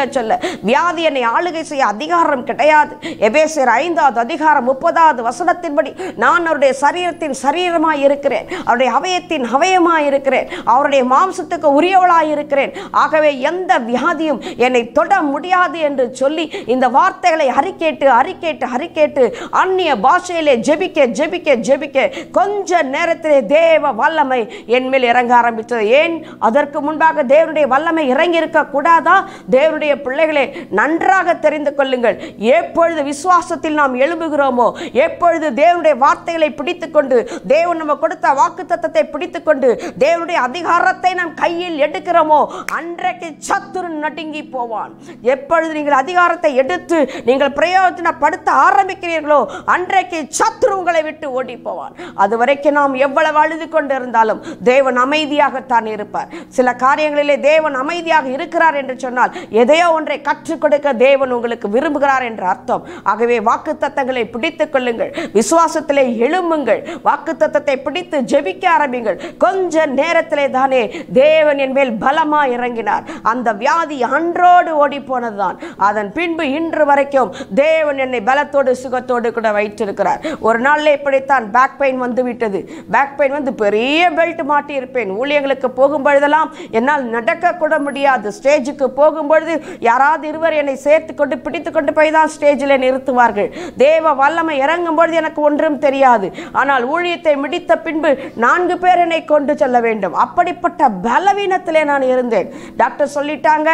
வியாதி என்னை ஆளுகை செய்ய அதிகாரம் கிடையாது. எபேசியர் 5:30 நான் அவருடைய சரீரத்தின் சரீரமாய் இருக்கிறேன், அவருடைய அவயத்தின் அவயமாய் இருக்கிறேன், அவருடைய மாம்சத்துக்கு உரியவளாய் இருக்கிறேன், ஆகவே எந்த வியாதியும் என்னை தொட முடியாது என்று சொல்லி இந்த வார்த்தைகளை அறிக்கேட்டு அந்நிய பாஷையிலே ஜெபிக்க கொஞ்ச நேரத்திலே தேவ வல்லமை என் மேல் இறங்க ஆரம்பித்தது. ஏன் அதற்கு முன்பாக தேவனுடைய வல்லமை இறங்கி இருக்க கூடாதா? தேவனுடைய பிள்ளைகளை நன்றாக தெரிந்து கொள்ளுங்கள். எப்பொழுது விசுவாசத்தில் நாம் எழும்புகிறோமோ, எப்பொழுது தேவனுடைய வார்த்தை பிடித்துக் கொண்டு தேவன் நம்ம கொடுத்த வாக்குத்தத்தத்தை பிடித்துக் கொண்டு தேவனுடைய அதிகாரத்தை நாம் கையில் எடுக்கிறோமோ அன்றைக்கு சத்துரு நடுங்கி போவான். எப்பொழுது நீங்கள் அதிகாரத்தை எடுத்து நீங்கள் பிரயோஜனப்படுத்த ஆரம்பிக்கிறீர்களோ அன்றைக்கு சத்துரு உங்களை விட்டு ஓடி போவான். அதுவரைக்கும் நாம் எவ்வளவு அழுது கொண்டு இருந்தாலும் தேவன் அமைதியாகத்தான் இருப்பார். சில காரியங்களிலே தேவன் அமைதியாக இருக்கிறார் என்று சொன்னால் எதையோ ஒன்றை கற்றுக் கொடுக்க தேவன் உங்களுக்கு விரும்புகிறார் என்று அர்த்தம். ஆகவே வாக்குத்தத்தங்களை பிடித்துக் கொள்ளுங்கள். விசுவாசத்திலே எழு எழும்புங்கள், வாக்குத்தத்தத்தை பிடித்து ஜெபிக்க ஆரம்பிங்கள். கொஞ்ச நேரத்திலே தானே தேவன் என் மேல் பலமா இறங்கினார். அந்த வியாதி அன்றோடு ஓடி போனதுதான். அதன் பின்பு இன்று வரைக்கும் தேவன் என்னை பலத்தோடு சுகத்தோடு கூட வைத்திருக்கிறார். ஒரு நாளில் இப்படித்தான் பேக் பெயின் வந்து விட்டது. பேக் பெயின் வந்து பெரிய பெல்ட் மாட்டி இருப்பேன். ஊழியர்களுக்கு போகும்பொழுதெல்லாம் என்னால் நடக்க கூட முடியாது. ஸ்டேஜுக்கு போகும்பொழுது யாராவது இருவர் என்னை சேர்த்து கொண்டு பிடித்து கொண்டு போய் தான் ஸ்டேஜில் நிறுத்துவார்கள். தேவ வல்லமை இறங்கும் பொழுது எனக்கு ஒன்றும் தெரியாது. ஆனால் ஊழியத்தை முடித்த பின்பு 4 பேர் என்னை கொண்டு செல்ல வேண்டும். அப்படிப்பட்ட பலவீனத்திலே நான் இருந்தேன். டாக்டர் சொல்லிட்டாங்க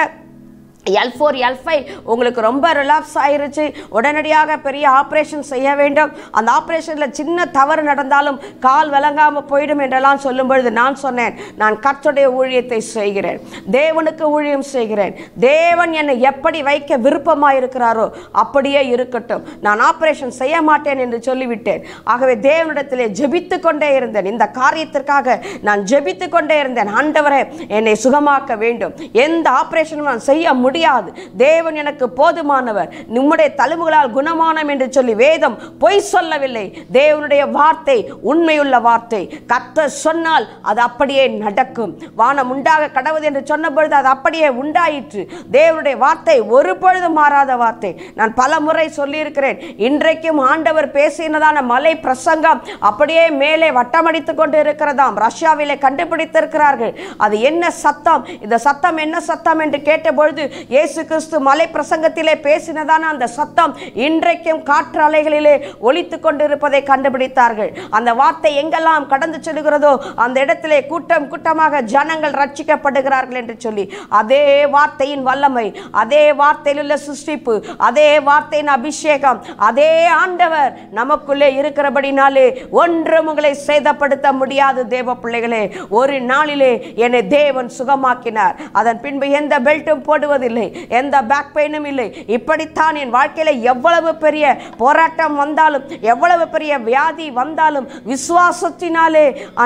L4, L5 உங்களுக்கு ரொம்ப ரிலாப்ஸ் ஆயிருச்சு, உடனடியாக பெரிய ஆப்ரேஷன் செய்ய வேண்டும். அந்த ஆப்ரேஷனில் சின்ன தவறு நடந்தாலும் கால் விளங்காமல் போயிடும் என்றெல்லாம் சொல்லும் பொழுது நான் சொன்னேன், நான் கர்த்தருடைய ஊழியத்தை செய்கிறேன், தேவனுக்கு ஊழியம் செய்கிறேன். தேவன் என்னை எப்படி வைக்க விருப்பமாக இருக்கிறாரோ அப்படியே இருக்கட்டும், நான் ஆப்ரேஷன் செய்ய மாட்டேன் என்று சொல்லிவிட்டேன். ஆகவே தேவனிடத்திலே ஜெபித்து கொண்டே இருந்தேன். இந்த காரியத்திற்காக நான் ஜெபித்து கொண்டே இருந்தேன். ஆண்டவரே என்னை சுகமாக்க வேண்டும், எந்த ஆப்ரேஷனும் நான் செய்ய முடியும், தேவன் எனக்கு போதுமானவர், நம்முடைய தழும்புகளால் குணமானம் என்று சொல்லி வேதம் பொய் சொல்லவில்லை. தேவனுடைய வார்த்தை உண்மையுள்ள வார்த்தை. கர்த்தர் சொன்னால் அது அப்படியே நடக்கும். வானம் உண்டாக கடவுள் என்று சொன்னபொழுது அது அப்படியே உண்டாயிற்று. தேவனுடைய வார்த்தை ஒரு பொழுதும் மாறாத வார்த்தை. நான் பல முறை சொல்லியிருக்கிறேன். இன்றைக்கும் ஆண்டவர் பேசினதான மலை பிரசங்கம் அப்படியே மேலே வட்டமடித்துக் கொண்டு இருக்கிறதாம். ரஷ்யாவிலே கண்டுபிடித்திருக்கிறார்கள். அது என்ன சத்தம், இந்த சத்தம் என்ன சத்தம் என்று கேட்டபொழுது இயேசு கிறிஸ்து மலை பிரசங்கத்திலே பேசினதான அந்த சத்தம் இன்றைக்கும் காற்று அலைகளிலே ஒலித்து கொண்டிருப்பதை கண்டுபிடித்தார்கள். அந்த வார்த்தை எங்கெல்லாம் கடந்து செல்கிறதோ அந்த இடத்திலே கூட்டம் கூட்டமாக ஜனங்கள் ரட்சிக்கப்படுகிறார்கள் என்று சொல்லி, அதே வார்த்தையின் வல்லமை, அதே வார்த்தையில் உள்ள சிருஷ்டிப்பு, அதே வார்த்தையின் அபிஷேகம், அதே ஆண்டவர் நமக்குள்ளே இருக்கிறபடினாலே ஒன்றும் உங்களை சேதப்படுத்த முடியாது. தேவ பிள்ளைகளே, ஒரு நாளிலே என்னை தேவன் சுகமாக்கினார். அதன் பின்பு எந்த பெல்ட்டும் போடுவது இல்லை, எந்த பேக் பெயினும் இல்லை. இப்படித்தான் என் வாழ்க்கையில எவ்வளவு பெரிய போராட்டம் வந்தாலும், எவ்வளவு பெரிய வியாதி வந்தாலும் விசுவாசத்தினாலே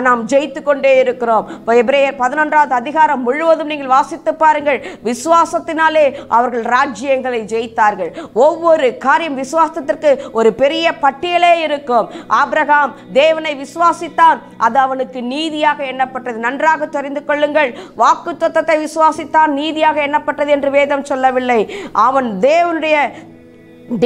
நாம் ஜெயித்து கொண்டே இருக்கிறோம். எபிரேயர் 11வது அதிகாரம் முழுவதும் நீங்கள் வாசித்து பாருங்கள். விசுவாசத்தினாலே அவர்கள் ராஜ்யங்களை ஜெயித்தார்கள். ஒவ்வொரு காரியம் விசுவாசத்திற்கு ஒரு பெரிய பட்டியலே இருக்கும். ஆபிரகாம் தேவனை விசுவாசித்தான், அது அவனுக்கு நீதியாக எண்ணப்பட்டது. நன்றாக தெரிந்து கொள்ளுங்கள், வாக்குத்தத்தத்தை விசுவாசித்தான் நீதியாக எண்ணப்பட்டது என்று வேதம் சொல்லவில்லை. அவன்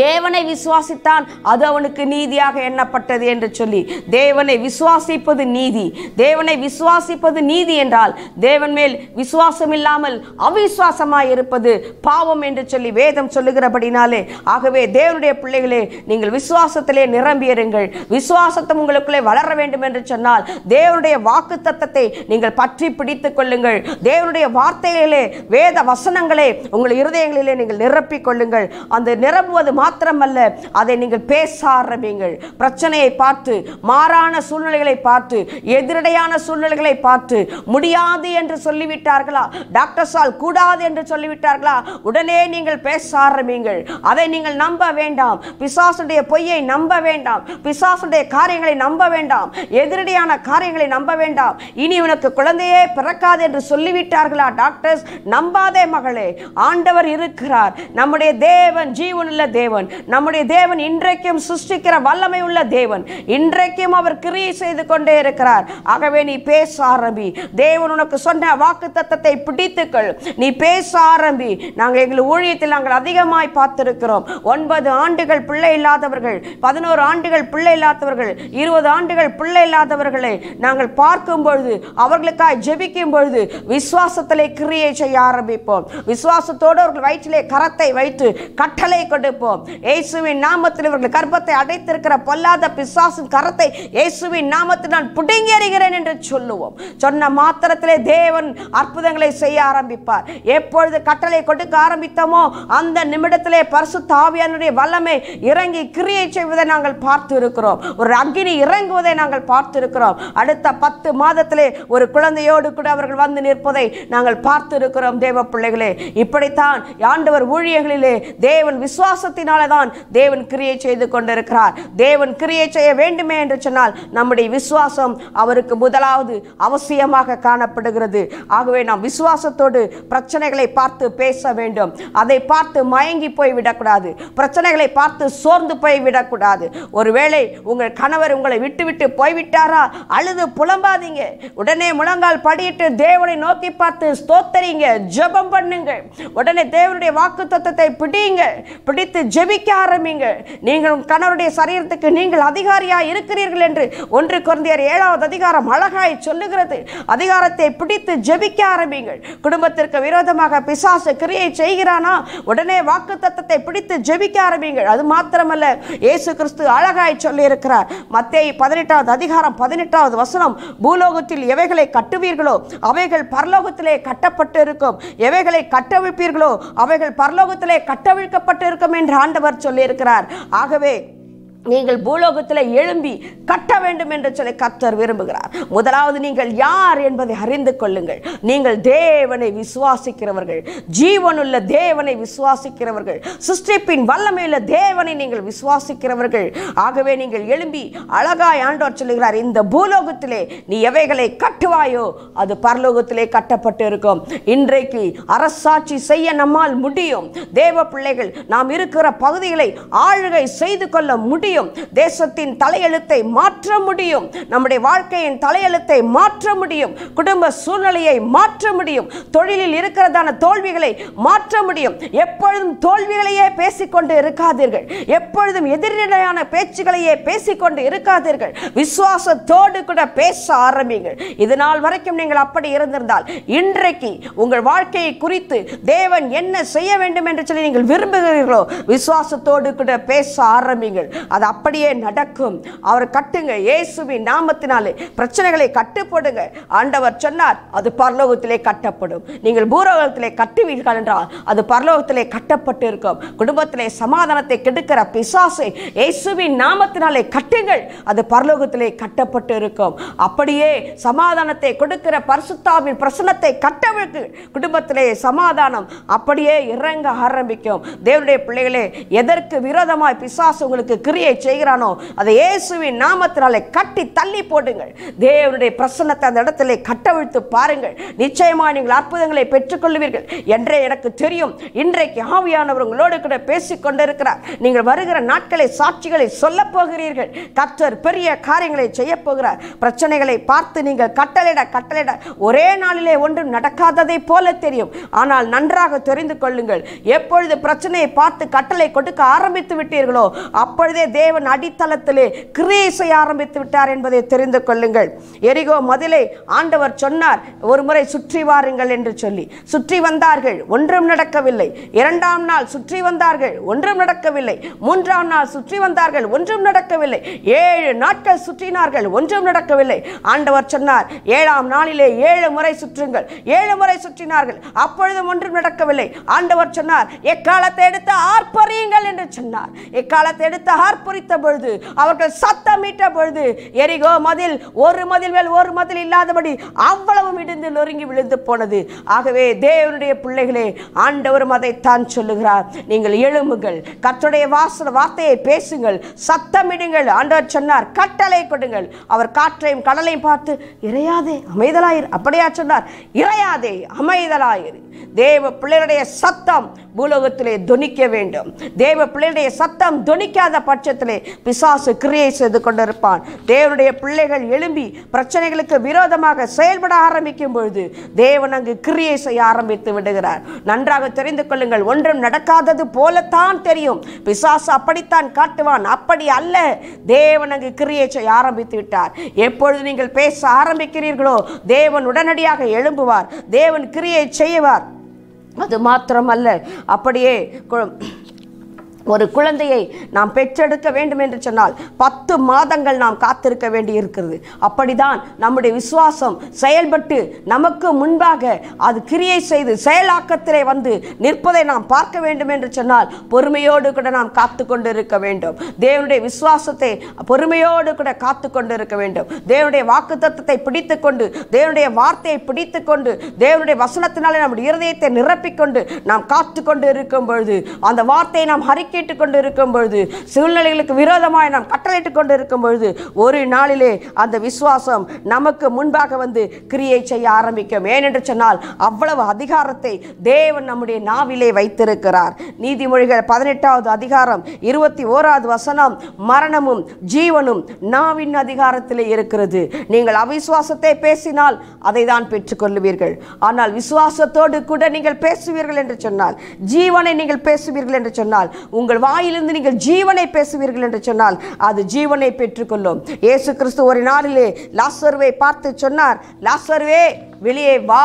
தேவனை விசுவாசித்தான், அது அவனுக்கு நீதியாக எண்ணப்பட்டது என்று சொல்லி. தேவனை விசுவாசிப்பது நீதி. தேவனை விசுவாசிப்பது நீதி என்றால் தேவன் மேல் விசுவாசம் இல்லாமல் அவிசுவாசமாய் இருப்பது பாவம் என்று சொல்லி வேதம் சொல்லுகிறபடினாலே, ஆகவே தேவனுடைய பிள்ளைகளே, நீங்கள் விசுவாசத்திலே நிரம்பியிருங்கள். விசுவாசத்தம் உங்களுக்குள்ளே வளர வேண்டும் என்று சொன்னால் தேவனுடைய வாக்கு தத்தத்தை நீங்கள் பற்றி பிடித்துக் கொள்ளுங்கள். தேவனுடைய வார்த்தைகளே, வேத வசனங்களே உங்கள் இருதயங்களிலே நீங்கள் நிரப்பிக் கொள்ளுங்கள். அந்த நிரம்புவது மாத்திரமல்ல, அதை நீங்கள் பேச ஆரம்பிங்கள். பிரச்சனையை பார்த்து, மாறான சூழ்நிலைகளை பார்த்து, எதிரடையான சூழ்நிலைகளை பார்த்து, முடியாது என்று சொல்லிவிட்டார்களா, டாக்டர்ஸால் கூடாது என்று சொல்லிவிட்டார்களா, உடனே நீங்கள் பேச ஆரம்பிங்கள். அதை நீங்கள் நம்ப வேண்டாம். பிசாசுடைய பொய்யை நம்ப வேண்டாம். பிசாசுடைய காரியங்களை நம்ப வேண்டாம். எதிரடையான காரியங்களை நம்ப வேண்டாம். இனி உனக்கு குழந்தையே பிறக்காது என்று சொல்லிவிட்டார்களா டாக்டர்ஸ், நம்பாதே மகளே. ஆண்டவர் இருக்கிறார். நம்முடைய தேவன் ஜீவனுள்ள தேவன், நம்முடைய தேவன் இன்றைக்கும் சிருஷ்டிக்கிற வல்லமை உள்ள தேவன். இன்றைக்கும் அவர் கிரியை செய்து கொண்டே இருக்கிறார். ஆகவே நீ பேச ஆரம்பி. தேவன் உனக்கு சொன்ன வாக்குத்தத்தத்தை பிடித்துக்கள். நீ பேச ஆரம்பி. நாங்கள் எங்கள் ஊழியத்தில் நாங்கள் அதிகமாய் பார்த்திருக்கிறோம். 9 ஆண்டுகள் பிள்ளை இல்லாதவர்கள், 11 ஆண்டுகள் பிள்ளை இல்லாதவர்கள், 20 ஆண்டுகள் பிள்ளை இல்லாதவர்களை நாங்கள் பார்க்கும் பொழுது, அவர்களுக்காக ஜெபிக்கும் பொழுது விசுவாசத்திலே கிரியை செய்ய ஆரம்பிப்போம். விசுவாசத்தோடு அவர்கள் வயிற்றிலே கரத்தை வைத்து கட்டளை கொடுப்போம். இயேசுவின் நாமத்தில் இவர்கள் கர்ப்பத்தை அடைத்திருக்கிற பொல்லாத பிசாசின் கரத்தை இயேசுவின் நாமத்தில் நான் பிடுங்கி எறிகிறேன் என்று சொல்லுவோம். சொன்ன மாத்திரத்திலே தேவன் அற்புதங்களை செய்ய ஆரம்பிப்பார். எப்பொழுது கட்டளை கொடுக்க ஆரம்பித்தோமோ அந்த நிமிடத்திலே பரிசுத்த ஆவியானுடைய வல்லமை இறங்கி கிரியை செய்வதை நாங்கள் பார்த்து இருக்கிறோம். ஒரு அக்கினி இறங்குவதை நாங்கள் பார்த்து இருக்கிறோம். அடுத்த 10 மாதத்திலே ஒரு குழந்தையோடு கூட அவர்கள் வந்து நிற்பதை நாங்கள் பார்த்து இருக்கிறோம். தேவ பிள்ளைகளே, இப்படித்தான் ஆண்டவர் ஊழியர்களிலே தேவன் விசுவாச விசுவாசத்தினாலதான் தேவன் கிரியை செய்து கொண்டிருக்கிறார். தேவன் கிரியை செய்ய வேண்டுமே என்று சொன்னால் நம்முடைய விசுவாசம் அவருக்கு முதலாவது அவசியமாக காணப்படுகிறது. ஆகவே நாம் விசுவாசத்தோடு பிரச்சனைகளை பார்த்து பேச வேண்டும். அதை பார்த்து மயங்கி போய் விடக்கூடாது. பிரச்சனைகளை பார்த்து சோர்ந்து போய் விடக்கூடாது. ஒருவேளை உங்கள் கணவர் உங்களை விட்டுவிட்டு போய்விட்டாரா, அழுது புலம்பாதீங்க. உடனே முழங்கால் படியிட்டு தேவனை நோக்கி பார்த்து ஸ்தோத்தரிங்க, ஜெபம் பண்ணுங்க. உடனே தேவனுடைய வாக்குத்தத்தத்தை பிடிங்க, பிடித்து ஜெபிக்க ஆரம்பிங்க. நீங்கள் உங்கள் கணவருடைய சரீரத்துக்கு நீங்கள் அதிகாரியாக இருக்கிறீர்கள் என்று 1 கொரிந்தியர் 7ஆம் அதிகாரம் அழகாய் சொல்லுகிறது. அதிகாரத்தை பிடித்து ஜெபிக்க ஆரம்பிங்கள். குடும்பத்திற்கு விரோதமாக பிசாசு கிரியை செய்கிறானா, உடனே வாக்குத்தத்தத்தை பிடித்து ஜெபிக்க ஆரம்பிங்கள். அது மாத்திரமல்ல, இயேசு கிறிஸ்து அழகாய் சொல்லி இருக்கிறார். மத்தேயு 18ஆம் அதிகாரம் 18வது வசனம், பூலோகத்தில் எவைகளை கட்டுவீர்களோ அவைகள் பரலோகத்திலே கட்டப்பட்டு இருக்கும், எவைகளை கட்டவிழ்ப்பீர்களோ அவைகள் பரலோகத்திலே கட்டவிழ்க்கப்பட்டு இருக்கும் என்று ஆண்டவர் சொல்லி இருக்கிறார். ஆகவே நீங்கள் பூலோகத்தில் எழும்பி கட்ட வேண்டும் என்று சொல்லி கர்த்தர் விரும்புகிறார். முதலாவது நீங்கள் யார் என்பதை அறிந்து கொள்ளுங்கள். நீங்கள் தேவனை விசுவாசிக்கிறவர்கள், ஜீவனுள்ள தேவனை விசுவாசிக்கிறவர்கள், சிருஷ்டிப்பின் வல்லமையுள்ள தேவனை நீங்கள் விசுவாசிக்கிறவர்கள். ஆகவே நீங்கள் எழும்பி அழகாய் ஆண்டவர் சொல்லுகிறார், இந்த பூலோகத்திலே நீ எவைகளை கட்டுவாயோ அது பரலோகத்திலே கட்டப்பட்டு இருக்கும். இன்றைக்கு அரசாட்சி செய்ய நம்மால் முடியும். தேவ பிள்ளைகள் நாம் இருக்கிற பகுதிகளை ஆளுகை செய்து கொள்ள முடியும். தேசத்தின் தலையெழுத்தை மாற்ற முடியும். நம்முடைய வாழ்க்கையின் தலையெழுத்தை மாற்ற முடியும். குடும்ப சூழ்நிலையை மாற்ற முடியும். தொழிலில் இருக்கிறதான தோல்விகளை மாற்ற முடியும். எப்பொழுதும் தோல்விகளையே பேசிக்கொண்டு இருக்காதீர்கள். எப்பொழுதும் எதிர்நிலையான பேச்சுகளையே பேசிக்கொண்டு இருக்காதீர்கள். விசுவாசத்தோடு கூட பேச ஆரம்பிங்கள். இதனால் வரைக்கும் நீங்கள் அப்படி இருந்திருந்தால் இன்றைக்கு உங்கள் வாழ்க்கையை குறித்து தேவன் என்ன செய்ய வேண்டும் என்று சொல்லி நீங்கள் விரும்புகிறீர்களோ விசுவாசத்தோடு கூட பேச ஆரம்பிங்கள். அது அப்படியே நடக்கும். அவர் கட்டுங்க, இயேசுவின் நாமத்தினாலே பிரச்சனைகளை கட்டுப்படுங்க. ஆண்டவர் சொன்னார், அது பரலோகத்திலே கட்டப்படும். நீங்கள் பூலோகத்திலே கட்டுவீர்கள் என்றால் அது பரலோகத்திலே கட்டப்பட்டு இருக்கும். குடும்பத்திலே சமாதானத்தை கெடுக்கிற பிசாசை இயேசுவின் நாமத்தினாலே கட்டுங்கள், அது பரலோகத்திலே கட்டப்பட்டு இருக்கும். அப்படியே சமாதானத்தை கொடுக்கிற பரிசுத்தாவின் பிரசனத்தை கட்டவிழ்க்கு. குடும்பத்திலே சமாதானம் அப்படியே இறங்க ஆரம்பிக்கும். தேவனுடைய பிள்ளைகளே, எதற்கு விரோதமாய் பிசாசு உங்களுக்கு கிரியை செய்கிறானோ அதை இயேசுவின் நாமத்தினாலே கட்டி தள்ளி போடுங்கள். தேவனுடைய பிரசன்னத்தை அந்த இடத்திலே கட்டவிழ்த்து பாருங்கள். நிச்சயமாக நீங்கள் அற்புதங்களை பெற்றுக்கொள்வீர்கள் என்றே எனக்கு தெரியும். இன்றைக்கு ஆவியானவர் உங்களோடு கூட பேசிக்கொண்டிருக்கிறார். நீங்கள் வருகிற நாட்களை சாட்சிகளை சொல்ல போகிறீர்கள். கர்த்தர் பெரிய காரியங்களை செய்ய போகிறார். பிரச்சனைகளை பார்த்து நீங்கள் கட்டளையிட ஒரே நாளிலே ஒன்றும் நடக்காததை போல தெரியும். ஆனால் நன்றாக தெரிந்து கொள்ளுங்கள், எப்பொழுது பிரச்சனையை பார்த்து கட்டளை கொடுக்க ஆரம்பித்து விட்டீர்களோ அப்பொழுது தேவன் அடித்தளத்திலே கிரியை செய்ய ஆரம்பித்து விட்டார் என்பதை தெரிந்து கொள்ளுங்கள். எரிகோ மதிலை ஆண்டவர் சொன்னார், ஒரு முறை சுற்றி வாருங்கள் என்று சொல்லி. சுற்றி வந்தார்கள், ஒன்றும் நடக்கவில்லை. 2ஆம் நாள் சுற்றி வந்தார்கள், ஒன்றும் நடக்கவில்லை. 3ஆம் நாள் சுற்றி வந்தார்கள், ஒன்றும் நடக்கவில்லை. 7 நாட்கள் சுற்றினார்கள், ஒன்றும் நடக்கவில்லை. ஆண்டவர் சொன்னார், 7ஆம் நாளிலே 7 முறை சுற்றுங்கள். 7 முறை சுற்றினார்கள், அப்பொழுதும் ஒன்றும் நடக்கவில்லை. ஆண்டவர் சொன்னார், எக்காலத்தை எடுத்து ஆர்ப்பரியுங்கள் என்று சொன்னார். எக்காலத்தை எடுத்து ஆர்ப்பரித்த பொழுது அவர்கள் சத்தமிட்ட பொழுது எரிகோ மதில் ஒரு மதில் மேல் ஒரு மதில் இல்லாதபடி அவ்வளவு இடிந்து நொறுங்கி விழுந்து போனது. ஆகவே தேவனுடைய பிள்ளைகளே, ஆண்டவரும் அதைத்தான் சொல்லுகிறார். நீங்கள் எழும்புங்கள், கர்த்தருடைய வார்த்தையை பேசுங்கள், சத்தமிடுங்கள். ஆண்டவர் சொன்னார், கட்டளை கொடுங்கள். அவர் காற்றையும் கடலையும் பார்த்து, இறையாதே அமைதலாயிரு, அப்படியா சொன்னார்? இறையாதே அமைதலாயிரு. தேவ பிள்ளையுடைய சத்தம் பூலோகத்திலே துணிக்க வேண்டும். தேவ பிள்ளையுடைய சத்தம் துணிக்காத பட்சத்திலே பிசாசு கிரியை செய்து கொண்டிருப்பான். தேவனுடைய பிள்ளைகள் எழும்பி பிரச்சனைகளுக்கு விரோதமாக செயல்பட ஆரம்பிக்கும் பொழுது தேவன் அங்கு கிரியை செய்ய ஆரம்பித்து விடுகிறார். நன்றாக தெரிந்து கொள்ளுங்கள், ஒன்றும் நடக்காதது போலத்தான் தெரியும். பிசாசு அப்படித்தான் காட்டுவான். அப்படி அல்ல, தேவன் அங்கு கிரியை செய்ய ஆரம்பித்து விட்டார். எப்பொழுது நீங்கள் பேச ஆரம்பிக்கிறீர்களோ தேவன் உடனடியாக எழும்புவார். தேவன் கிரியை செய்வார். அது மாத்திரமல்ல, அப்படியே ஒரு குழந்தையை நாம் பெற்றெடுக்க வேண்டும் என்று சொன்னால் 10 மாதங்கள் நாம் காத்திருக்க வேண்டி இருக்கிறது. அப்படிதான் நம்முடைய விசுவாசம் செயல்பட்டு நமக்கு முன்பாக அது கிரியை செய்து செயலாக்கத்திலே வந்து நிற்பதை நாம் பார்க்க வேண்டும் என்று சொன்னால் பொறுமையோடு கூட நாம் காத்து கொண்டு இருக்க வேண்டும். தேவனுடைய விசுவாசத்தை பொறுமையோடு கூட காத்து கொண்டு இருக்க வேண்டும். தேவனுடைய வாக்கு தத்தத்தை பிடித்து கொண்டு, தேவனுடைய வார்த்தையை பிடித்து கொண்டு, தேவனுடைய வசனத்தினாலே நம்முடைய இருதயத்தை நிரப்பிக்கொண்டு நாம் காத்து கொண்டு இருக்கும் பொழுது அந்த வார்த்தையை நாம் அறிக்கை தாக்கிட்டு கொண்டு இருக்கும் பொழுது, சூழ்நிலைகளுக்கு விரோதமாய் நாம் கட்டளையிட்டு கொண்டு இருக்கும் பொழுது, ஒரு நாளிலே அந்த விசுவாசம் நமக்கு முன்பாக வந்து கிரியை செய்ய ஆரம்பிக்கும். ஏனென்று சொன்னால் அவ்வளவு அதிகாரத்தை தேவன் நம்முடைய நாவிலே வைத்திருக்கிறார். நீதிமொழிகள் 18:21 மரணமும் ஜீவனும் நாவின் அதிகாரத்திலே இருக்கிறது. நீங்கள் அவிசுவாசத்தை பேசினால் அதை தான் பெற்றுக்கொள்வீர்கள். ஆனால் விசுவாசத்தோடு கூட நீங்கள் பேசுவீர்கள் என்று சொன்னால், ஜீவனை நீங்கள் பேசுவீர்கள் என்று சொன்னால், உங்கள் வாயிலிருந்து நீங்கள் ஜீவனை பேசுவீர்கள் என்று சொன்னால் அது ஜீவனை பெற்றுக்கொள்ளும். இயேசு கிறிஸ்து ஒரு நாளிலே லாசருவை பார்த்து சொன்னார், லாசருவே வெளியே வா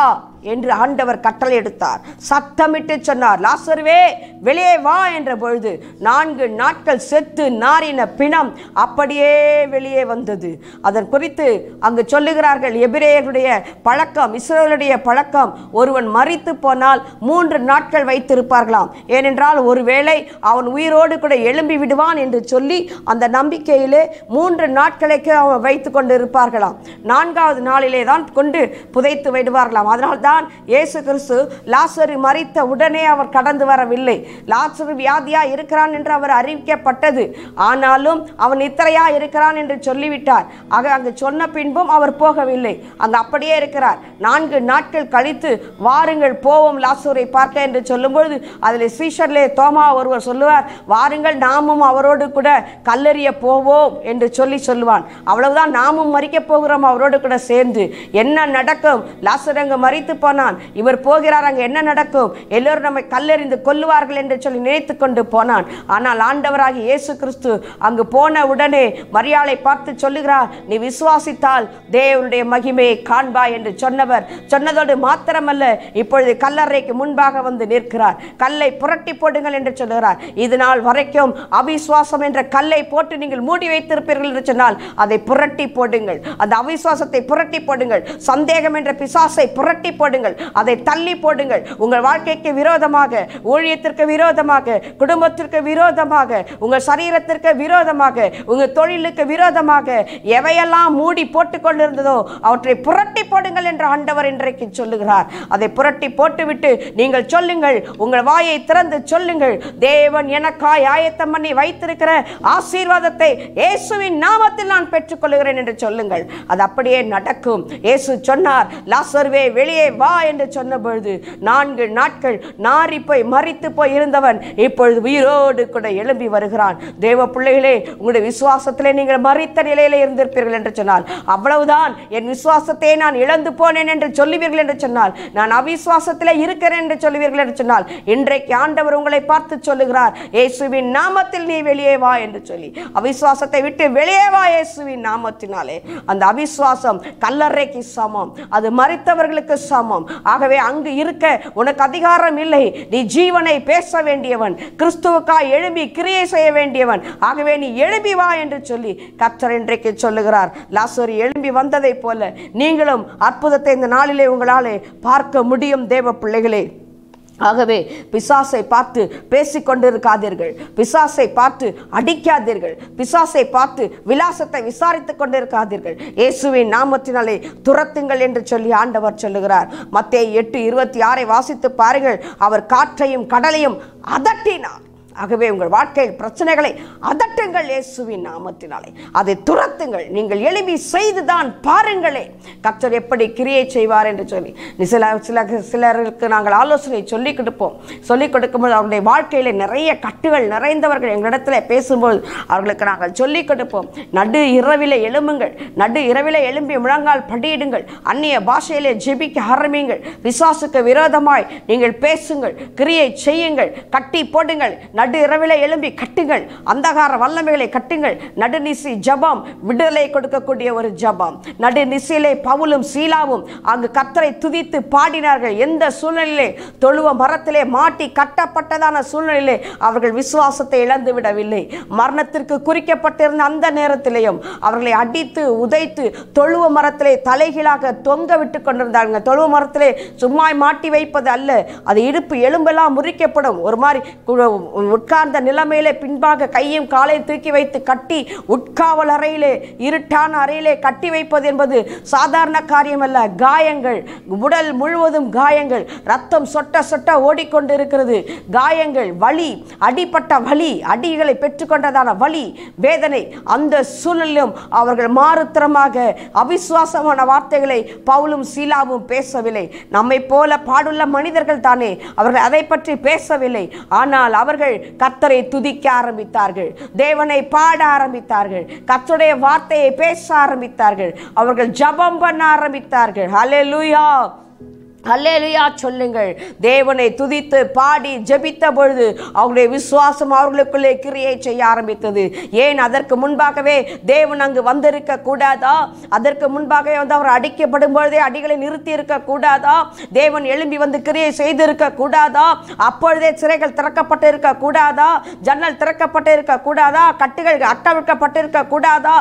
என்று ஆண்டவர் கட்டளை எடுத்தார். சத்தமிட்டு சொன்னார், லாசருவே வெளியே வா என்ற பொழுது 4 நாட்கள் செத்து நாரின பிணம் அப்படியே வெளியே வந்தது. அதன் குறித்து அங்கு சொல்லுகிறார்கள், எபிரேயருடைய பழக்கம், இஸ்ரவேலுடைய பழக்கம், ஒருவன் மரித்து போனால் 3 நாட்கள் வைத்திருப்பார்களாம். ஏனென்றால் ஒருவேளை அவன் உயிரோடு கூட எழும்பி விடுவான் என்று சொல்லி அந்த நம்பிக்கையிலே 3 நாட்களுக்கு அவன் வைத்து கொண்டு இருப்பார்களாம். 4வது நாளிலே தான் கொண்டு புதைத்து விடுவார்களாம். அதனால் தான் இயேசு கிறிஸ்து லாசரு மரித்த உடனே அவர் கடந்து வரவில்லை. லாசரு வியாதியா இருக்கிறான் என்று அவர் அறிவிக்கப்பட்டது. ஆனாலும் அவன் இத்தரையா இருக்கிறான் என்று சொல்லிவிட்டார். ஆக அங்கு சொன்ன பின்பும் அவர் போகவில்லை, அங்கு அப்படியே இருக்கிறார். 4 நாட்கள் கழித்து வாருங்கள் போவோம் லாசரை பார்க்க என்று சொல்லும்பொழுது அதில் சீஷர்லே தோமா ஒருவர் சொல்லுவார், வாருங்கள் நாமும் அவரோடு கூட கல்லறிய போவோம் என்று சொல்லுவான். அவ்வளவுதான், நாமும் மறிக்கப் போகிறோம் அவரோடு கூட சேர்ந்து. என்ன நடக்கும்? லாசர் அங்கு மறித்து போனான், இவர் போகிறார், அங்கு என்ன நடக்கும்? எல்லோரும் நம்மை கல்லெறிந்து கொல்லுவார்கள் என்று சொல்லி நினைத்து கொண்டு போனான். ஆனால் ஆண்டவராகிய இயேசு கிறிஸ்து அங்கு போன உடனே மரியாளை பார்த்து சொல்லுகிறார், நீ விசுவாசித்தால் தேவனுடைய மகிமையை காண்பாய் என்று சொன்னதோடு மாத்திரமல்ல, இப்பொழுது கல்லறைக்கு முன்பாக வந்து நிற்கிறார். கல்லை புரட்டி போடுங்கள் என்று சொல்லுகிறார். இதனால் வரைக்கும் அவிசுவாசம் என்ற கல்லை போட்டு நீங்கள் மூடி வைத்திருப்பீர்கள் என்று சொன்னால் அதை புரட்டி போடுங்கள். அந்த அவிசுவாசத்தை புரட்டி போடுங்கள். சந்தேகம் என்ற பிசாசை புரட்டி போடுங்கள். அதை தள்ளி போடுங்கள். உங்கள் வாழ்க்கைக்கு விரோதமாக, ஊழியத்திற்கு விரோதமாக, குடும்பத்திற்கு விரோதமாக, உங்கள் சரீரத்திற்கு விரோதமாக, உங்கள் தொழிலுக்கு விரோதமாக எவையெல்லாம் மூடி போட்டுக் கொண்டிருந்ததோ அவற்றை புரட்டி போடுங்கள் என்று ஆண்டவர் இன்றைக்கு சொல்லுகிறார். அதை புரட்டி போட்டுவிட்டு நீங்கள் சொல்லுங்கள், உங்கள் வாயை திறந்து சொல்லுங்கள், தேவன் எனக்காய் ஆயத்தம் பண்ணி வைத்திருக்கிற ஆசீர்வாதத்தை இயேசுவின் நாமத்தில் நான் பெற்றுக்கொள்கிறேன் என்று சொல்லுங்கள். அது அப்படியே நடக்கும். இயேசு சொன்னார், லாசருவே வெளியே வா என்று சொன்ன பொழுது 4 நாட்கள் நாரி போய் மரித்து போய் இருந்தவன் இப்பொழுது உயிரோடு கூட எழும்பி வருகிறான். தேவ பிள்ளைகளே, உங்களுடைய விசுவாசத்திலே நீங்கள் மரித்த நிலையிலே இருந்திருப்பீர்கள் என்று சொன்னால் அவ்வளவுதான், என் விசுவாசத்தை நான் இழந்து போனேன் என்று சொல்லுவீர்கள் என்று சொன்னால், நான் அவிசுவாசத்திலே இருக்கிறேன் என்று சொல்லுவீர்கள் என்று சொன்னால், இன்றைக்கு ஆண்டவர் உங்களை பார்த்து சொல்லுகிறார், இயேசுவின் நாமத்தில் நீ வெளியே வா என்று சொல்லி. அவிசுவாசத்தை விட்டு வெளியே வா இயேசுவின் நாமத்தினாலே. அந்த அவிசுவாசம் கல்லறைக்கு சமம், அது மரித்தவர்களுக்கு சமம். ஆகவே அங்கு இருக்க உனக்கு அதிகாரம் இல்லை. நீ ஜீவனை பேச வேண்டியவன், கிறிஸ்துவுக்காய் எழும்பி கிரியை செய்ய வேண்டியவன். ஆகவே நீ எழும்பி வா என்று சொல்லி கர்த்தர் இன்றைக்கு சொல்லுகிறார். லாசரு எழும்பி வந்ததை போல நீங்களும் அற்புதத்தை இந்த நாளிலே உங்களாலே பார்க்க முடியும் தேவ பிள்ளைகளே. ஆகவே பிசாசை பார்த்து பேசிக்கொண்டிருக்காதீர்கள், பிசாசை பார்த்து அடிக்காதீர்கள், பிசாசை பார்த்து விலாசத்தை விசாரித்துக் கொண்டிருக்காதீர்கள். இயேசுவின் நாமத்தினாலே துரத்துங்கள் என்று சொல்லி ஆண்டவர் சொல்லுகிறார். மத்தேயு 8:26 வாசித்து பாருங்கள். அவர் காற்றையும் கடலையும் அதட்டினார். ஆகவே உங்கள் வாழ்க்கையில் பிரச்சனைகளை அதட்டுங்கள் இயேசுவின் நாமத்தினாலே, அதை துரத்துங்கள். நீங்கள் எழுப்பி செய்துதான் பாருங்களே கர்த்தர் எப்படி கிரியை செய்வார் என்று சொல்லி சிலருக்கு நாங்கள் ஆலோசனை சொல்லிக் கொடுப்போம். சொல்லிக் கொடுக்கும்போது அவருடைய வாழ்க்கையிலே நிறைய கட்டுகள் நிறைந்தவர்கள் எங்களிடத்தில் பேசும்போது அவர்களுக்கு நாங்கள் சொல்லிக் கொடுப்போம். நடு இரவிலே எழும்புங்கள், நடு இரவிலே எழும்பி முழங்கால் படியிடுங்கள், அந்நிய பாஷையிலே ஜெபிக்க ஆரம்பிங்கள், விசுவாசுக்கு விரோதமாய் நீங்கள் பேசுங்கள், கிரியை செய்யுங்கள், கட்டி போடுங்கள். நடு இரவிலே எழும்பி கட்டுங்கள், அந்தகார வல்லமைகளை கட்டுங்கள். நடுநிசி ஜபம் விடுதலை கொடுக்கக்கூடிய ஒரு ஜபம். நடுநிசியிலே பவுலும் சீலாவும் அங்கு கர்த்தரை துதித்து பாடினார்கள். எந்த சூழ்நிலையிலே, தொழுவ மரத்திலே மாட்டி கட்டப்பட்டதான சூழ்நிலையிலே அவர்கள் விசுவாசத்தை இழந்து விடவில்லை. மரணத்திற்கு குறிக்கப்பட்டிருந்த அந்த நேரத்திலேயும் அவர்களை அடித்து உதைத்து தொழுவ மரத்திலே தலைகீழாக தொங்க விட்டு கொண்டிருந்தார்கள். தொழுவ மரத்திலே சும்மா மாட்டி வைப்பது அல்ல, அது இடுப்பு எலும்பெல்லாம் முறிக்கப்படும், ஒரு மாதிரி உட்கார்ந்த நிலைமையிலே பின்பாக கையும் காலையும் தூக்கி வைத்து கட்டி உட்காவல் அறையிலே இருட்டான அறையிலே கட்டி வைப்பது என்பது சாதாரண காரியமல்ல. காயங்கள், உடல் முழுவதும் காயங்கள், ரத்தம் சொட்ட சொட்ட ஓடிக்கொண்டு இருக்கிறது. காயங்கள், வலி, அடிப்பட்ட வலி, அடிகளை பெற்றுக்கொண்டதான வலி, வேதனை. அந்த சூழலிலும் அவர்கள் மாறுத்தரமாக அவிசுவாசமான வார்த்தைகளை பவுலும் சீலாவும் பேசவில்லை. நம்மை போல பாடுள்ள மனிதர்கள் தானே, அவர்கள் அதை பற்றி பேசவில்லை. ஆனால் அவர்கள் கர்த்தரை துதிக்க ஆரம்பித்தார்கள், தேவனை பாட ஆரம்பித்தார்கள், கர்த்தருடைய வார்த்தையை பேச ஆரம்பித்தார்கள், அவர்கள் ஜெபம் பண்ண ஆரம்பித்தார்கள். ஹல்லேலூயா, அல்லேலூயா சொல்லுங்கள். தேவனை துதித்து பாடி ஜெபித்த பொழுது அவருடைய விசுவாசம் அவர்களுக்குள்ளே கிரியை செய்ய ஆரம்பித்தது. ஏன் அதற்கு முன்பாகவே தேவன் அங்கு வந்திருக்க கூடாதா? அதற்கு முன்பாகவே வந்து அவர் அடிக்கப்படும் பொழுதே அடிகளை நிறுத்தி இருக்க கூடாதா? தேவன் எழும்பி வந்து கிரியை செய்திருக்க கூடாதா? அப்பொழுதே சிறைகள் திறக்கப்பட்டு இருக்க கூடாதா? ஜன்னல் திறக்கப்பட்டு இருக்க கூடாதா? கட்டுகள் அட்டவிழ்க்கப்பட்டு இருக்க கூடாதா?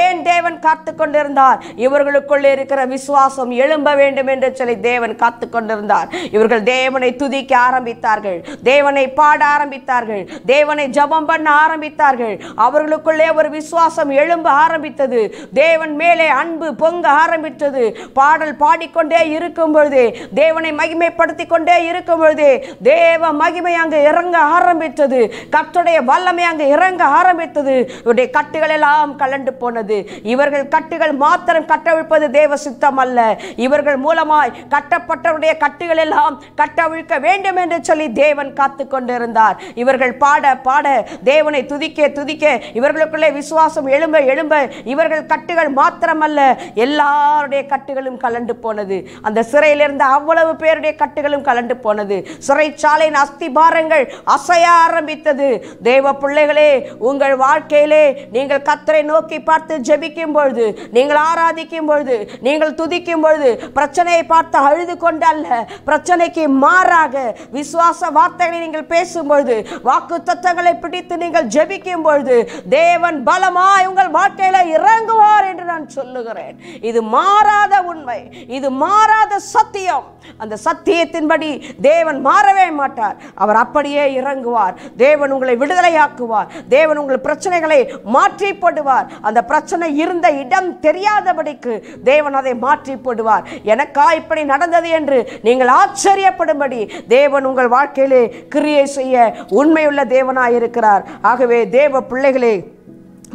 ஏன் தேவன் காத்து கொண்டிருந்தார்? இவர்களுக்குள்ளே இருக்கிற விசுவாசம் எழும்ப வேண்டும் என்று சொல்லி தேவன் காத்து கொண்டிருந்தார். இவர்கள் தேவனை துதிக்க ஆரம்பித்தார்கள், தேவனை பாட ஆரம்பித்தார்கள், தேவனை ஜெபம் பண்ண ஆரம்பித்தார்கள். அவர்களுக்குள்ளே ஒரு விசுவாசம் எழும்ப ஆரம்பித்தது, தேவன் மேலே அன்பு பொங்க ஆரம்பித்தது. பாடல் பாடிக்கொண்டே இருக்கும் பொழுதே, தேவனை மகிமைப்படுத்தி கொண்டே இருக்கும் பொழுதே தேவ மகிமை அங்கு இறங்க ஆரம்பித்தது, கர்த்தருடைய வல்லமை அங்கு இறங்க ஆரம்பித்தது. இவருடைய கட்டுகள் எல்லாம் கலண்டு போனது. இவர்கள் கட்டுகள் மாத்திரம் கட்டவிழ்ப்பது தேவ சித்தம் அல்ல, இவர்கள் மூலமாய் கட்ட பட்டவருடைய கட்டுகள் எல்லாம் கட்டவிழ்க்க வேண்டும் என்று சொல்லி தேவன் காத்து கொண்டிருந்தார். இவர்கள் பாட பாட தேவனை துதிக்க துதிக்க இவர்களுக்குள்ளே விசுவாசம் எழும்ப எழும்ப இவர்கள் கட்டுகள் மாத்திரமல்ல, எல்லாருடைய கட்டுகளும் கலண்டு போனது. அந்த சிறையிலிருந்து அவ்வளவு பேருடைய கட்டுகளும் கலண்டு போனது. சிறைச்சாலையின் அஸ்திபாரங்கள் அசைய ஆரம்பித்தது. தேவ பிள்ளைகளே, உங்கள் வாழ்க்கையிலே நீங்கள் கர்த்தரை நோக்கி பார்த்து ஜெபிக்கும் பொழுது, நீங்கள் ஆராதிக்கும் பொழுது, நீங்கள் துதிக்கும் பொழுது பிரச்சனையை பார்த்து அழுது கொண்டு அல்ல, பிரச்சனைக்கு மாறாக விசுவாச வார்த்தைகளை நீங்கள் பேசும்பொழுது, வாக்குத்தத்தங்களை பிடித்து நீங்கள் ஜெபிக்கும் பொழுது தேவன் பலமாய் உங்கள் வாழ்க்கையில இறங்குவார் என்று நான் சொல்லுகிறேன். இது மாறாத உண்மை, இது மாறாத சத்தியம். அந்த சத்தியத்தின்படி தேவன் மாறவே மாட்டார், அவர் அப்படியே இறங்குவார். தேவன் உங்களை விடுதலையாக்குவார், தேவன் உங்கள் பிரச்சனைகளை மாற்றி போடுவார். அந்த பிரச்சனை இருந்த இடம் தெரியாதபடிக்கு தேவன் அதை மாற்றி போடுவார். எனக்கா இப்படி நடந்தது என்று நீங்கள் ஆச்சரியப்படும்படி தேவன் உங்கள் வாழ்க்கையிலே கிரியை செய்ய உண்மையுள்ள தேவனாயிருக்கிறார். ஆகவே தேவ பிள்ளைகளே,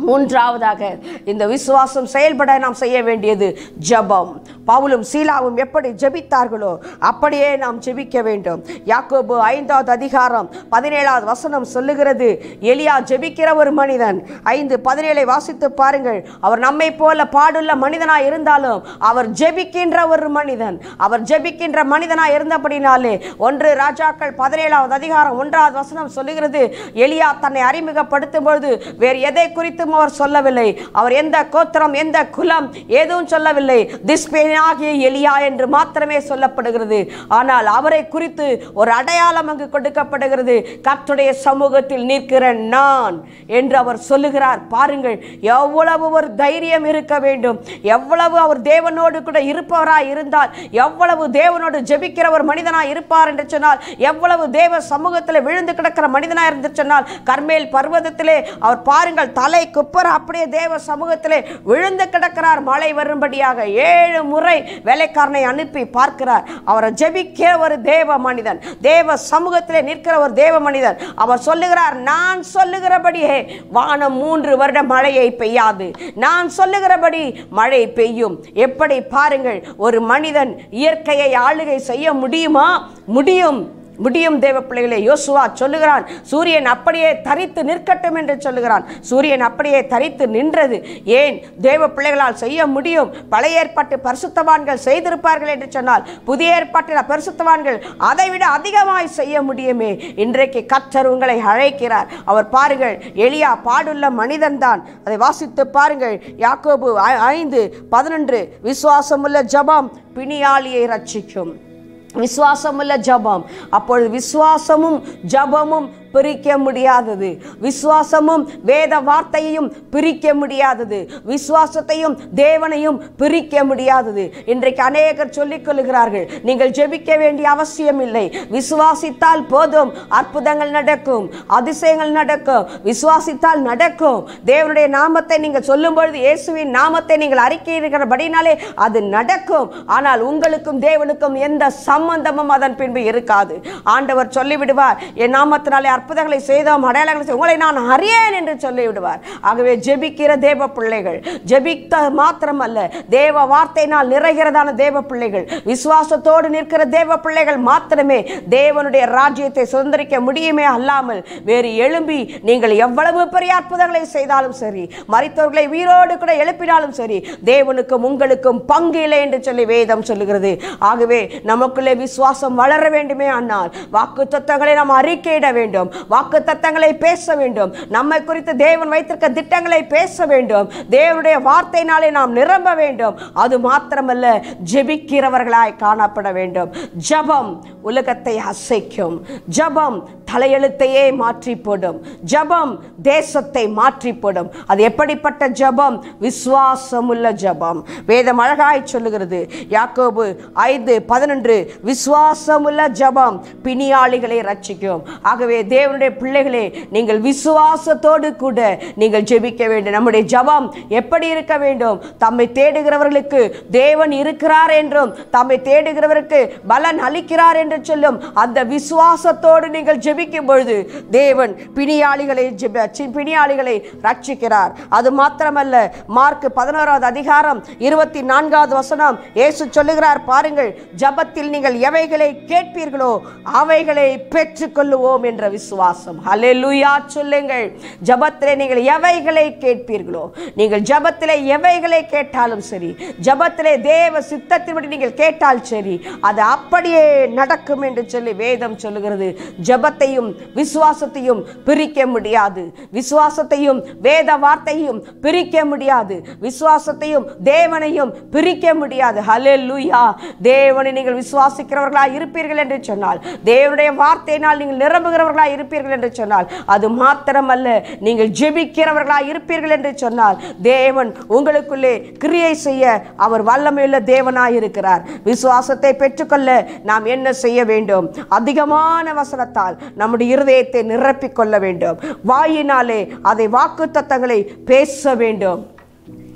மூன்றாவதாக இந்த விசுவாசம் செயல்பட நாம் செய்ய வேண்டியது ஜெபம். பவுலும் சீலாவும் எப்படி ஜெபித்தார்களோ அப்படியே நாம் ஜெபிக்க வேண்டும். யாக்கோபு 5:17 சொல்லுகிறது, எலியா ஜெபிக்கிற ஒரு மனிதன். 5:17 வாசித்து பாருங்கள். அவர் நம்மை போல பாடுள்ள மனிதனாய் இருந்தாலும் அவர் ஜெபிக்கின்ற ஒரு மனிதன், அவர் ஜெபிக்கின்ற மனிதனாய் இருந்தபடினாலே 1 Rajaக்கள் 17:1 சொல்லுகிறது, எலியா தன்னை அறிமுகப்படுத்தும் பொழுது வேறு எதை குறித்து அவர் சொல்லவில்லை, அவர் எந்த கோத்திரம் எந்த குலம் எதுவும் சொல்லவில்லை, திஸ்பேனாகிய எலியா என்று மாத்திரமே சொல்லப்படுகிறது. ஆனால் அவரை குறித்து ஒரு அடையாளம் அங்கு கொடுக்கப்படுகிறது, கர்த்தருடைய சமூகத்தில் நிற்கிற நான் என்று அவர் சொல்லுகிறார். பாருங்கள் எவ்வளவு ஒரு தைரியம் இருக்க வேண்டும், எவ்வளவு அவர் தேவனோடு கூட இருப்பவராய் இருந்தால், எவ்வளவு தேவனோடு ஜெபிக்கிற ஒரு மனிதனாய் இருப்பார் என்று சொன்னால், எவ்வளவு தேவ சமூகத்தில் விழுந்து கிடக்கிற மனிதனாய் இருந்து சொன்னால், கர்மேல் பர்வதத்திலே அவர் பாருங்கள் தலை குப்பர் அப்படியே தேவ சமூகத்திலே விழுந்து கிடக்கிறார். மழை வரும்படியாக 7 முறை வேலைக்காரனை அனுப்பி பார்க்கிறார். அவரை ஜெபிக்கிற ஒரு தேவ மனிதன், தேவ சமூகத்திலே நிற்கிற ஒரு தேவ மனிதன். அவர் சொல்லுகிறார், நான் சொல்லுகிறபடியே வானம் 3 வருடம் மழையை பெய்யாது, நான் சொல்லுகிறபடி மழை பெய்யும். எப்படி பாருங்கள், ஒரு மனிதன் இயற்கையை ஆளுகை செய்ய முடியுமா? முடியும், முடியும் தேவ பிள்ளைகளே. யோசுவா சொல்லுகிறான், சூரியன் அப்படியே தரித்து நிற்கட்டும் என்று சொல்லுகிறான். சூரியன் அப்படியே தரித்து நின்றது. ஏன்? தேவ பிள்ளைகளால் செய்ய முடியும். பழைய ஏற்பாட்டு பரிசுத்தவான்கள் செய்திருப்பார்கள் என்று சொன்னால், புதிய ஏற்பாட்டில் பரிசுத்தவான்கள் அதைவிட அதிகமாய் செய்ய முடியுமே. இன்றைக்கு கர்த்தர் உங்களை அழைக்கிறார். அவர் பாருங்கள், எலியா பாடுள்ள மனிதன் தான். அதை வாசித்து பாருங்கள். யாக்கோபு 5:11, விசுவாசமுள்ள ஜெபம் பிணியாளியை ரட்சிக்கும். விசுவாசமுள்ள ஜெபம். அப்பொழுது விசுவாசமும் ஜெபமும் பிரிக்க முடியாதது. விசுவாசமும் வேத வார்த்தையையும் பிரிக்க முடியாதது. விசுவாசத்தையும் தேவனையும் பிரிக்க முடியாதது. இன்றைக்கு அநேகர் சொல்லிக் கொள்கிறார்கள், நீங்கள் ஜெபிக்க வேண்டிய அவசியம் இல்லை, விசுவாசித்தால் போதும் அற்புதங்கள் நடக்கும், அதிசயங்கள் நடக்கும், விசுவாசித்தால் நடக்கும். தேவனுடைய நாமத்தை நீங்கள் சொல்லும் பொழுது, இயேசுவின் நாமத்தை நீங்கள் அறிக்கை இருக்கிறபடினாலே அது நடக்கும். ஆனால் உங்களுக்கும் தேவனுக்கும் எந்த சம்பந்தமும் அதன் பின்பு இருக்காது. ஆண்டவர் சொல்லிவிடுவார், என் நாமத்தினாலே அற்புதங்களை செய்தோம், அடையாளங்களை உங்களை நான் அறியேன் என்று சொல்லிவிடுவார். ஆகவே ஜெபிக்கிற தேவ பிள்ளைகள், ஜெபித்த மாத்திரமல்ல, தேவ வார்த்தையினால் நிறைகிறதான தேவ பிள்ளைகள், விசுவாசத்தோடு நிற்கிற தேவ பிள்ளைகள் மாத்திரமே தேவனுடைய ராஜ்யத்தை சுதந்திரிக்க முடியுமே. அல்லாமல் வேறு எழும்பி நீங்கள் எவ்வளவு பெரிய அற்புதங்களை செய்தாலும் சரி, மரித்தவர்களை உயிரோடு கூட எழுப்பினாலும் சரி, தேவனுக்கும் உங்களுக்கும் பங்கு இல்லை என்று சொல்லி வேதம் சொல்லுகிறது. ஆகவே நமக்குள்ளே விசுவாசம் வளர வேண்டுமே. ஆனால் வாக்குத்தத்தங்களை நாம் அறிக்கையிட வேண்டும், வாக்குத்தத்தங்களை பேச வேண்டும், நம்மை குறித்து தேவன் வைத்திருக்க திட்டங்களை பேச வேண்டும், தேவனுடைய வார்த்தையினாலே நாம் நிரம்ப வேண்டும். அது மாத்திரமல்ல, ஜெபிக்கிறவர்களாய் காணப்பட வேண்டும். ஜெபம் உலகத்தை அசைக்கும், ஜெபம் தலையெழுத்தையே மாற்றி போடும், ஜெபம் தேசத்தை மாற்றி போடும். அது எப்படிப்பட்ட ஜெபம்? விசுவாசம் உள்ள ஜெபம். வேதம் அழகாய் சொல்லுகிறது, யாக்கோபு 5:11, விசுவாசம் உள்ள ஜெபம் பிணியாளிகளை ரட்சிக்கும். ஆகவே தேவனுடைய பிள்ளைகளே, நீங்கள் விசுவாசத்தோடு கூட நீங்கள் ஜெபிக்க வேண்டும். நம்முடைய ஜெபம் எப்படி இருக்க வேண்டும்? தம்மை தேடுகிறவர்களுக்கு தேவன் இருக்கிறார் என்றும், தம்மை தேடுகிறவருக்கு பலன் அளிக்கிறார் என்று சொல்லும் அந்த விசுவாசத்தோடு நீங்கள் ஜெபிக்கும் பொழுது தேவன் பிணியாளிகளை ரட்சிக்கிறார். அது மாத்திரமல்ல, மார்க் 11:24 இயேசு சொல்லுகிறார், பாருங்கள், ஜெபத்தில் நீங்கள் எவைகளை கேட்பீர்களோ அவைகளை பெற்றுக்கொள்ளுவோம் என்ற விசுவாசம். ஹல்லேலூயா சொல்லுங்கள். ஜெபத்திலே நீங்கள் எவைகளை கேட்பீர்களோ, நீங்கள் ஜெபத்திலே எவைகளை கேட்டாலும் சரி, ஜெபத்திலே தேவ சித்தத்தின்படி நீங்கள் கேட்டால் சரி, அது அப்படியே நடக்கும் என்று சொல்லி வேதம் சொல்லுகிறது. ஜெபத்தையும் விசுவாசத்தையும் பிரிக்க முடியாது, விசுவாசத்தையும் வேத வார்த்தையும் பிரிக்க முடியாது, விசுவாசத்தையும் தேவனையும் பிரிக்க முடியாது. ஹல்லேலூயா. தேவனை நீங்கள் விசுவாசிக்கிறவர்களாக இருப்பீர்கள் என்று சொன்னால், தேவனுடைய வார்த்தையினால் நீங்கள் நிரம்புகிறவர்களாக இருப்பீர்கள் என்று சொன்னால், அது மாத்திரமல்ல, நீங்கள் ஜெபிக்கிறவர்களாக இருப்பீர்கள் என்று சொன்னால், தேவன் உங்களுக்குள்ளே கிரியை செய்ய அவர் வல்லமையுள்ள தேவனாய் இருக்கிறார். விசுவாசத்தை பெற்றுக்கொள்ள நாம் என்ன செய்ய வேண்டும்? அதிகமான வசனத்தால் நம்முடைய இருதயத்தை நிரப்பிக் கொள்ள வேண்டும். வாயினாலே அதை வாக்குத்தத்தங்களை பேச வேண்டும்,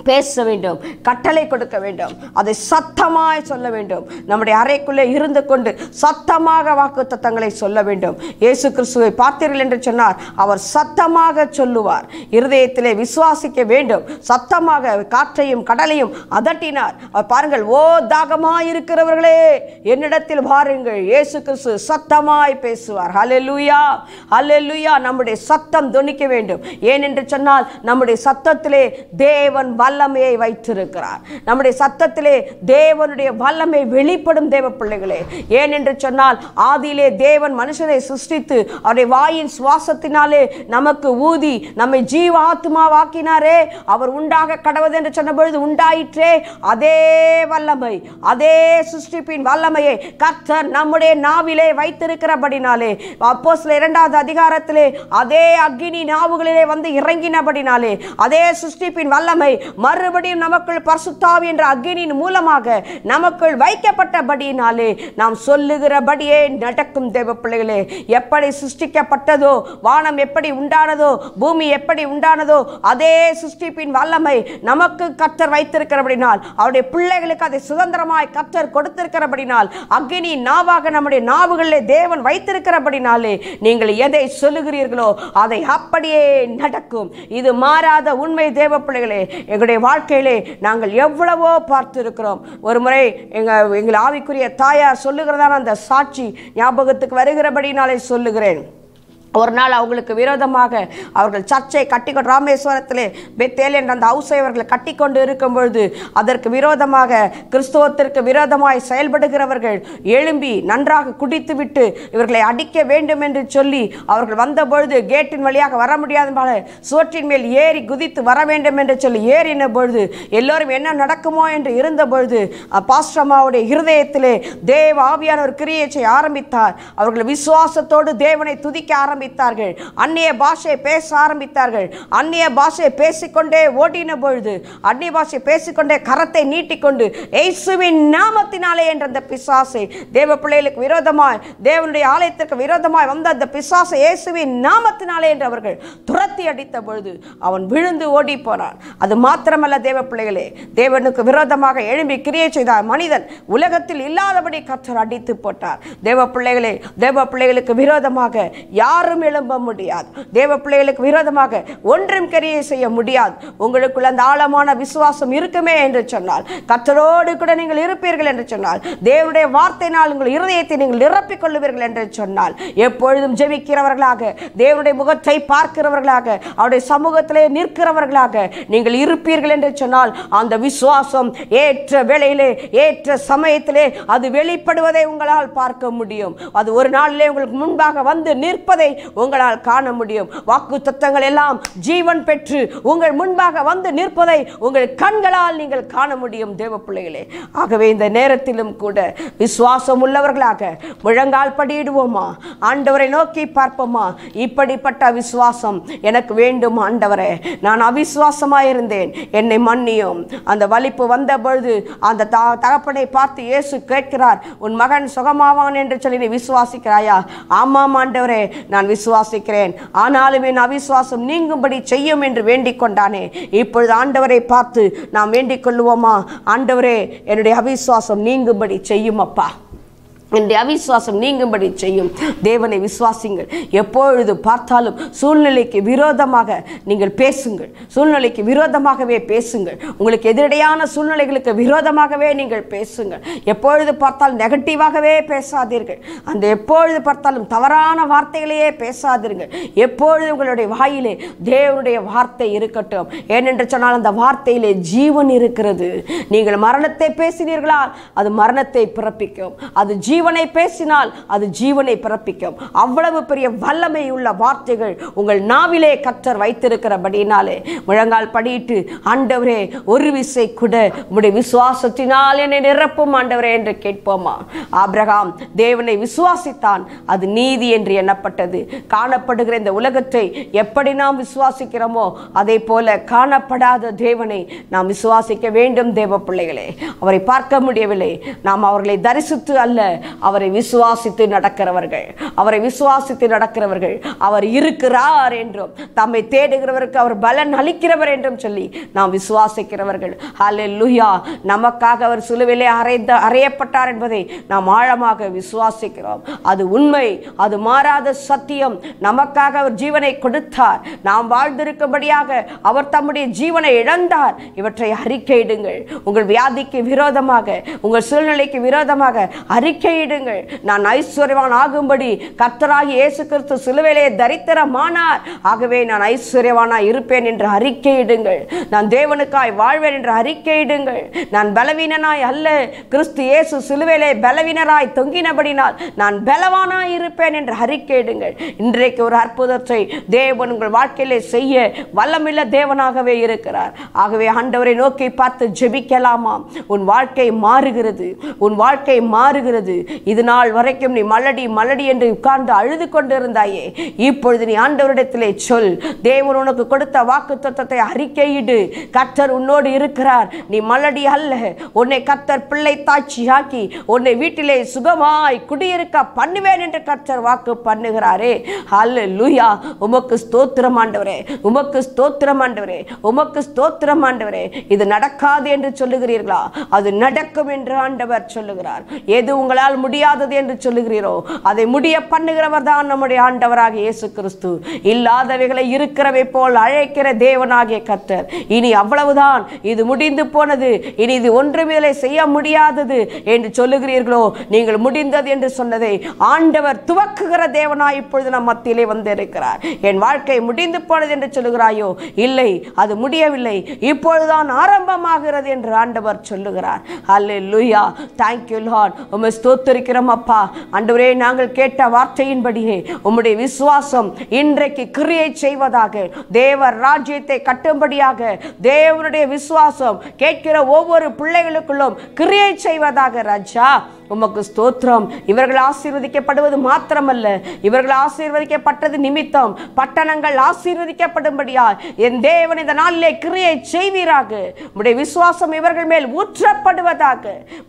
பேச வேண்டும், கட்டளை கொடுக்க வேண்டும், அதை சத்தமாய் சொல்ல வேண்டும். நம்முடைய அறைக்குள்ளே இருந்து கொண்டு சத்தமாக வாக்குத்தத்தங்களை சொல்ல வேண்டும். இயேசு கிறிஸ்துவை பார்த்தீர்கள் என்று சொன்னார், அவர் சத்தமாக சொல்லுவார். இருதயத்திலே விசுவாசிக்க வேண்டும். சத்தமாக காற்றையும் கடலையும் அதட்டினார். பாருங்கள், ஓ தாகமாய் இருக்கிறவர்களே என்னிடத்தில் வாருங்கள். இயேசு கிறிஸ்து சத்தமாய் பேசுவார். ஹல்லேலூயா, ஹல்லேலூயா. நம்முடைய சத்தம் தொனிக்க வேண்டும். ஏனென்று சொன்னால், நம்முடைய சத்தத்திலே தேவன் வல்லமையை வைத்திருக்கிறார். நம்முடைய சத்தத்திலே தேவனுடைய வல்லமை வெளிப்படும் தேவ பிள்ளைகளே. ஏனென்று சொன்னால், ஆதியிலே தேவன் மனுஷனை சிருஷ்டித்து அவருடைய வாயின் சுவாசத்தினாலே நமக்கு ஊதி நம்மை ஜீவாத்மாவாக்கினாரே. அவர் உண்டாக கடவுள் என்று சொன்னபொழுது உண்டாயிற்றே. அதே வல்லமை, அதே சிருஷ்டிப்பின் வல்லமையை கர்த்தர் நம்முடைய நாவிலே வைத்திருக்கிறபடினாலே, அப்போஸ்தலர் 2வது அதிகாரத்திலே அதே அக்கினி நாவுகளிலே வந்து இறங்கினபடினாலே, அதே சிருஷ்டிப்பின் வல்லமை மறுபடியும் நமக்குள் பரிசுத்தாவி என்ற அக்கினியின் மூலமாக நமக்குள் வைக்கப்பட்டபடியினாலே நாம் சொல்லுகிறபடியே நடக்கும் தேவ பிள்ளைகளே. எப்படி சிருஷ்டிக்கப்பட்டதோ, வானம் எப்படி உண்டானதோ, பூமி எப்படி உண்டானதோ, அதே சிருஷ்டிப்பின் வல்லமை நமக்கு கர்த்தர் வைத்திருக்கிறபடினால், அவருடைய பிள்ளைகளுக்கு அதை சுதந்திரமாய் கர்த்தர் கொடுத்திருக்கிறபடினால், அக்கினி நாவாக நம்முடைய நாவுகளிலே தேவன் வைத்திருக்கிறபடினாலே, நீங்கள் எதை சொல்லுகிறீர்களோ அதை அப்படியே நடக்கும். இது மாறாத உண்மை தேவ பிள்ளைகளே. எங்களுடைய வாழ்க்கையிலே நாங்கள் எவ்வளவோ பார்த்திருக்கிறோம். ஒரு முறை எங்கள் ஆவிக்குரிய தாயார் சொல்லுகிறதான அந்த சாட்சி ஞாபகத்துக்கு வருகிறபடினாலே சொல்லுகிறேன். ஒரு நாள் அவங்களுக்கு விரோதமாக அவர்கள் சர்ச்சை கட்டிக்கொண்டு ராமேஸ்வரத்திலே பெத்தேல் என்ற அந்த ஹவுஸை அவர்கள் கட்டி கொண்டு இருக்கும் பொழுது, அதற்கு விரோதமாக கிறிஸ்தவத்திற்கு விரோதமாய் செயல்படுகிறவர்கள் எழும்பி நன்றாக குடித்துவிட்டு இவர்களை அடிக்க வேண்டும் என்று சொல்லி அவர்கள் வந்தபொழுது, கேட்டின் வழியாக வர முடியாதபடி சுவற்றின் மேல் ஏறி குதித்து வர வேண்டும் என்று சொல்லி ஏறின பொழுது, எல்லோரும் என்ன நடக்குமோ என்று இருந்த பொழுது, பாஸ்டர்மாவுடைய இருதயத்திலே தேவ ஆவியானவர் கிரியையை ஆரம்பித்தார். அவர்கள் விசுவாசத்தோடு தேவனை துதிக்க ஆரம்பித்தார். ஆரம்பித்தார்கள். அந்நிய பாஷை பேச ஆரம்பித்தார்கள். அந்நிய பாஷை பேசிக்கொண்டே ஓடின பொழுது, அந்நிய பாஷை பேசிக்கொண்டே கரத்தை நீட்டிக்கொண்டு இயேசுவின் நாமத்தினாலே என்ற அந்த பிசாசை, தேவ பிள்ளைகளுக்கு விரோதமாய், தேவனுடைய ஆலயத்திற்கு விரோதமாய் வந்த அந்த பிசாசை இயேசுவின் நாமத்தினாலே என்று அவர்கள் துரத்தி அடித்த பொழுது அவன் விழுந்து ஓடி போனான். அது மாத்திரமல்ல தேவ பிள்ளைகளே, தேவனுக்கு விரோதமாக எழும்பி கிரியை செய்த மனிதன் உலகத்தில் இல்லாதபடி கர்த்தர் அடித்து போட்டார். தேவ பிள்ளைகளே, தேவ பிள்ளைகளுக்கு விரோதமாக யாரும் எழும்ப முடியாது. தேவ பிள்ளைகளுக்கு விரோதமாக ஒன்றும் கிரியை செய்ய முடியாது. உங்களுக்குள்ள அந்த ஆழமான விசுவாசம் இருக்குமே என்று சொன்னால், கர்த்தரோடு கூட நீங்கள் இருப்பீர்கள் என்று சொன்னால், தேவனுடைய வார்த்தையினால் உங்கள் இருதயத்தை நீங்கள் நிரப்பிக் கொள்ளுவீர்கள் என்று சொன்னால், எப்பொழுதும் ஜெபிக்கிறவர்களாக, தேவனுடைய முகத்தை பார்க்கிறவர்களாக, அவருடைய சமூகத்திலே நிற்கிறவர்களாக நீங்கள் இருப்பீர்கள் என்று சொன்னால், அந்த விசுவாசம் ஏற்ற வேளையிலே ஏற்ற சமயத்திலே அது வெளிப்படுவதை உங்களால் பார்க்க முடியும். அது ஒரு நாளிலே உங்களுக்கு முன்பாக வந்து நிற்பதை உங்களால் காண முடியும். வாக்குத்தத்தங்கள் எல்லாம் ஜீவன் பெற்று உங்கள் முன்பாக வந்து நிற்பதை உங்கள் கண்களால் நீங்கள் காண முடியும் தேவ பிள்ளைகளே. ஆகவே இந்த நேரத்திலும் கூட விசுவாசம் உள்ளவர்களாக முழங்கால் படியிடுவோமா? ஆண்டவரை நோக்கி பார்ப்போமா? இப்படிப்பட்ட விசுவாசம் எனக்கு வேண்டும். ஆண்டவரே, நான் அவிசுவாசமாயிருந்தேன், என்னை மன்னியும். அந்த வலிப்பு வந்த பொழுது அந்த தகப்பனை பார்த்து இயேசு கேட்கிறார், உன் மகன் சுகமாவான் என்று சொல்லி நீ விசுவாசிக்கிறாயா? ஆமாம் ஆண்டவரே, நான் விசுவாசிக்கிறேன், ஆனாலும் என் அவிசுவாசம் நீங்கும்படி செய்யும் என்று வேண்டிக் கொண்டானே. இப்பொழுது ஆண்டவரை பார்த்து நாம் வேண்டிக் கொள்ளுவோமா? ஆண்டவரே, என்னுடைய அவிசுவாசம் நீங்கும்படி செய்யும் அப்பா, என்னுடைய அவிசுவாசம் நீங்கும்படி செய்யும். தேவனை விசுவாசிங்கள். எப்பொழுது பார்த்தாலும் சூழ்நிலைக்கு விரோதமாக நீங்கள் பேசுங்கள். சூழ்நிலைக்கு விரோதமாகவே பேசுங்கள். உங்களுக்கு எதிரடையான சூழ்நிலைகளுக்கு விரோதமாகவே நீங்கள் பேசுங்கள். எப்பொழுது பார்த்தாலும் நெகட்டிவாகவே பேசாதீர்கள். அந்த எப்பொழுது பார்த்தாலும் தவறான வார்த்தைகளையே பேசாதீர்கள். எப்பொழுது உங்களுடைய வாயிலே தேவனுடைய வார்த்தை இருக்கட்டும். ஏனென்று சொன்னால் அந்த வார்த்தையிலே ஜீவன் இருக்கிறது. நீங்கள் மரணத்தை பேசினீர்களா, அது மரணத்தை பிறப்பிக்கும். அது ஜீவனை பேசினால் அது ஜீவனை பிறப்பிக்கும். அவ்வளவு பெரிய வல்லமை உள்ள வார்த்தைகள் உங்கள் நாவிலே கர்த்தர் வைத்திருக்கிறபடினாலே முழங்கால் படியிட்டு, ஆண்டவரே ஒரு விசை கூட உம்முடைய விசுவாசத்தினால் என்னை நிரப்பும் ஆண்டவரே என்று கேட்போமா? ஆபிரகாம் தேவனை விசுவாசித்தான், அது நீதி என்று எண்ணப்பட்டது. காணப்படுகிற இந்த உலகத்தை எப்படி நாம் விசுவாசிக்கிறோமோ அதே போல காணப்படாத தேவனை நாம் விசுவாசிக்க வேண்டும் தேவ பிள்ளைகளே. அவரை பார்க்க முடியவில்லை, நாம் அவர்களை தரிசித்து அல்ல, அவரை விசுவாசித்து நடக்கிறவர்கள், அவரை விசுவாசித்து நடக்கிறவர்கள், அவர் இருக்கிறார் என்றும், தம்மை தேடுகிறவருக்கு அவர் பலன் அளிக்கிறவர் என்றும் சொல்லி நாம் விசுவாசிக்கிறவர்கள். ஹல்லேலூயா! நமக்காக அவர் சிலுவையிலே அறையப்பட்டார் என்பதை நாம் ஆழமாக விசுவாசிக்கிறோம். அது உண்மை, அது மாறாத சத்தியம். நமக்காக அவர் ஜீவனை கொடுத்தார். நாம் வாழ்ந்திருக்கும்படியாக அவர் தம்முடைய ஜீவனை இழந்தார். இவற்றை அறிக்கையிடுங்கள். உங்கள் வியாதிக்கு விரோதமாக, உங்கள் சூழ்நிலைக்கு விரோதமாக அறிக்கை டுங்கள். நான் ஐஸ்வர்யவான் ஆகும்படி கர்த்தராகி இயேசு கிறிஸ்து சிலுவையிலே தரித்திரமானார், ஆகவே நான் ஐஸ்வர்யவானாய் இருப்பேன் என்று அறிக்கையிடுங்கள். நான் தேவனுக்காய் வாழ்வேன் என்று அறிக்கையிடுங்கள். நான் பலவீனனாய் அல்ல, கிறிஸ்து இயேசு சிலுவையிலே பலவீனராய் தொங்கினபடினால் நான் பலவானாய் இருப்பேன் என்று அறிக்கையிடுங்கள். இன்றைக்கு ஒரு அற்புதத்தை தேவன் உங்கள் வாழ்க்கையிலே செய்ய வல்லமில்ல தேவனாகவே இருக்கிறார். ஆகவே ஆண்டவரை நோக்கி பார்த்து ஜெபிக்கலாமா? உன் வாழ்க்கை மாறுகிறது, உன் வாழ்க்கை மாறுகிறது. இது நாள் வரைக்கும் நீ மலடி மலடி என்று உட்கார்ந்து அழுது கொண்டிருந்தாயே, இப்பொழுது நீ ஆண்டவரிடத்திலே சொல். தேவன் உனக்கு கொடுத்த வாக்குத்தத்தத்தை அறிக்கையிடு. கர்த்தர் உன்னோடு இருக்கிறார். நீ மலடி அல்ல. உன்னை கர்த்தர் பிள்ளை தாட்சியாக்கி உன்னை வீட்டிலே சுகமாய் குடியிருக்க பண்ணுவேன் என்று கர்த்தர் வாக்கு பண்ணுகிறாரே. ஹல்லேலூயா! உமக்கு ஸ்தோத்திரம் ஆண்டவரே, உமக்கு ஸ்தோத்திரம் ஆண்டவரே, உமக்கு ஸ்தோத்திரம் ஆண்டவரே. இது நடக்காது என்று சொல்லுகிறீர்களா? அது நடக்கும் என்று ஆண்டவர் சொல்லுகிறார். எது உங்களால் முடியாதது என்று சொல்லுகிறீரோ அதை முடிய பண்ணுகிறவர் தான் நம்முடைய ஆண்டவராக இயேசு கிறிஸ்து. இல்லாதவைகளை இருக்கிறவை போல் அழைக்கிற தேவனாகிய கர்த்தர், இனி அவ்வளவுதான், இது முடிந்து போனது, இனி இது ஒன்றுமே செய்ய முடியாதது என்று சொல்லுகிறீர்களோ, நீங்கள் முடிந்தது என்று சொன்னதை ஆண்டவர் துவக்குகிற தேவனாய் இப்பொழுது நம் மத்தியிலே வந்திருக்கிறார். என் வாழ்க்கை முடிந்து போனது என்று சொல்லுகிறாயோ? இல்லை, அது முடியவில்லை, இப்பொழுதுதான் ஆரம்பமாகிறது என்று ஆண்டவர் சொல்லுகிறார். ஹல்லேலூயா! Thank you Lord. உம்மை ஸ்தோத்திரிக்கிறோம் அப்பா. ஆண்டவரே, நாங்கள் கேட்ட வார்த்தையின்படியே உம்முடைய விசுவாசம் இன்றைக்கு கிரியை செய்வதாக, தேவ ராஜ்யத்தை கட்டும்படியாக தேவனுடைய விசுவாசம் கேட்கிற ஒவ்வொரு பிள்ளைகளுக்குள்ளும் கிரியை செய்வதாக ராஜா. உமக்கு ஸ்தோத்திரம். இவர்கள் ஆசீர்வதிக்கப்படுவது மாத்திரமல்ல, இவர்கள் ஆசீர்வதிக்கப்பட்டது நிமித்தம் பட்டணங்கள் ஆசீர்வதிக்கப்படும்படியாய் என் தேவன் இந்த நாளிலே கிரியை செய்வீராக. உம்முடைய விசுவாசம் இவர்கள் மேல் ஊற்றப்படுவதாக.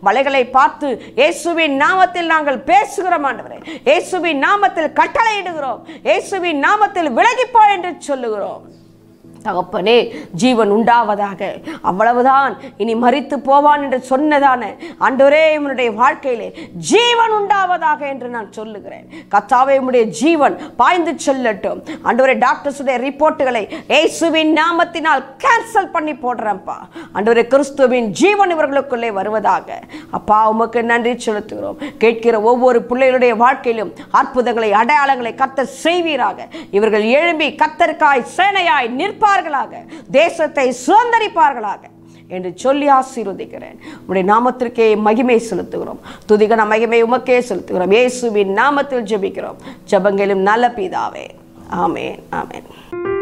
மலைகளை பார்த்து இயேசுவின் நாமத்தில் நாங்கள் பேசுகிறோம் ஆண்டவரே, இயேசுவின் நாமத்தில் கட்டளையிடுகிறோம், இயேசுவின் நாமத்தில் விலகிப்போ என்று சொல்லுகிறோம். தகப்பனே, ஜீவன் உண்டாவதாக. அவ்வளவுதான், இனி மறித்து போவான் என்று சொன்னதான ஆண்டவரே என்னுடைய வாழ்க்கையிலே ஜீவன் உண்டாவதாக என்று நான் சொல்லுகிறேன். கர்த்தாவே, உம்முடைய ஜீவன் பாய்ந்து செல்லட்டும் ஆண்டவரே. டாக்டர்ஸுடைய ரிப்போர்ட்டுகளை இயேசுவின் நாமத்தினால் கேன்சல் பண்ணி போடுறேன்ப்பா ஆண்டவரே. கிறிஸ்துவின் ஜீவன் இவர்களுக்குள்ளே வருவதாக. அப்பா, உமக்கு நன்றி செலுத்துகிறோம். கேட்கிற ஒவ்வொரு பிள்ளைகளுடைய வாழ்க்கையிலும் அற்புதங்களை அடையாளங்களை கர்த்தர் செய்வீராக. இவர்கள் எழும்பி கர்த்தருக்காய் சேனையாய் நிற்பார், தேசத்தை சுதந்தரிப்பார்களாக என்று சொல்லி ஆசீர்வதிக்கிறேன். உம்முடைய நாமத்திற்கே மகிமை செலுத்துகிறோம், துதிகன மகிமை உமக்கே செலுத்துகிறோம். இயேசுவின் நாமத்தில் ஜெபிக்கிறோம், ஜெபங்களும் நல்ல பிதாவே, ஆமென், ஆமென்.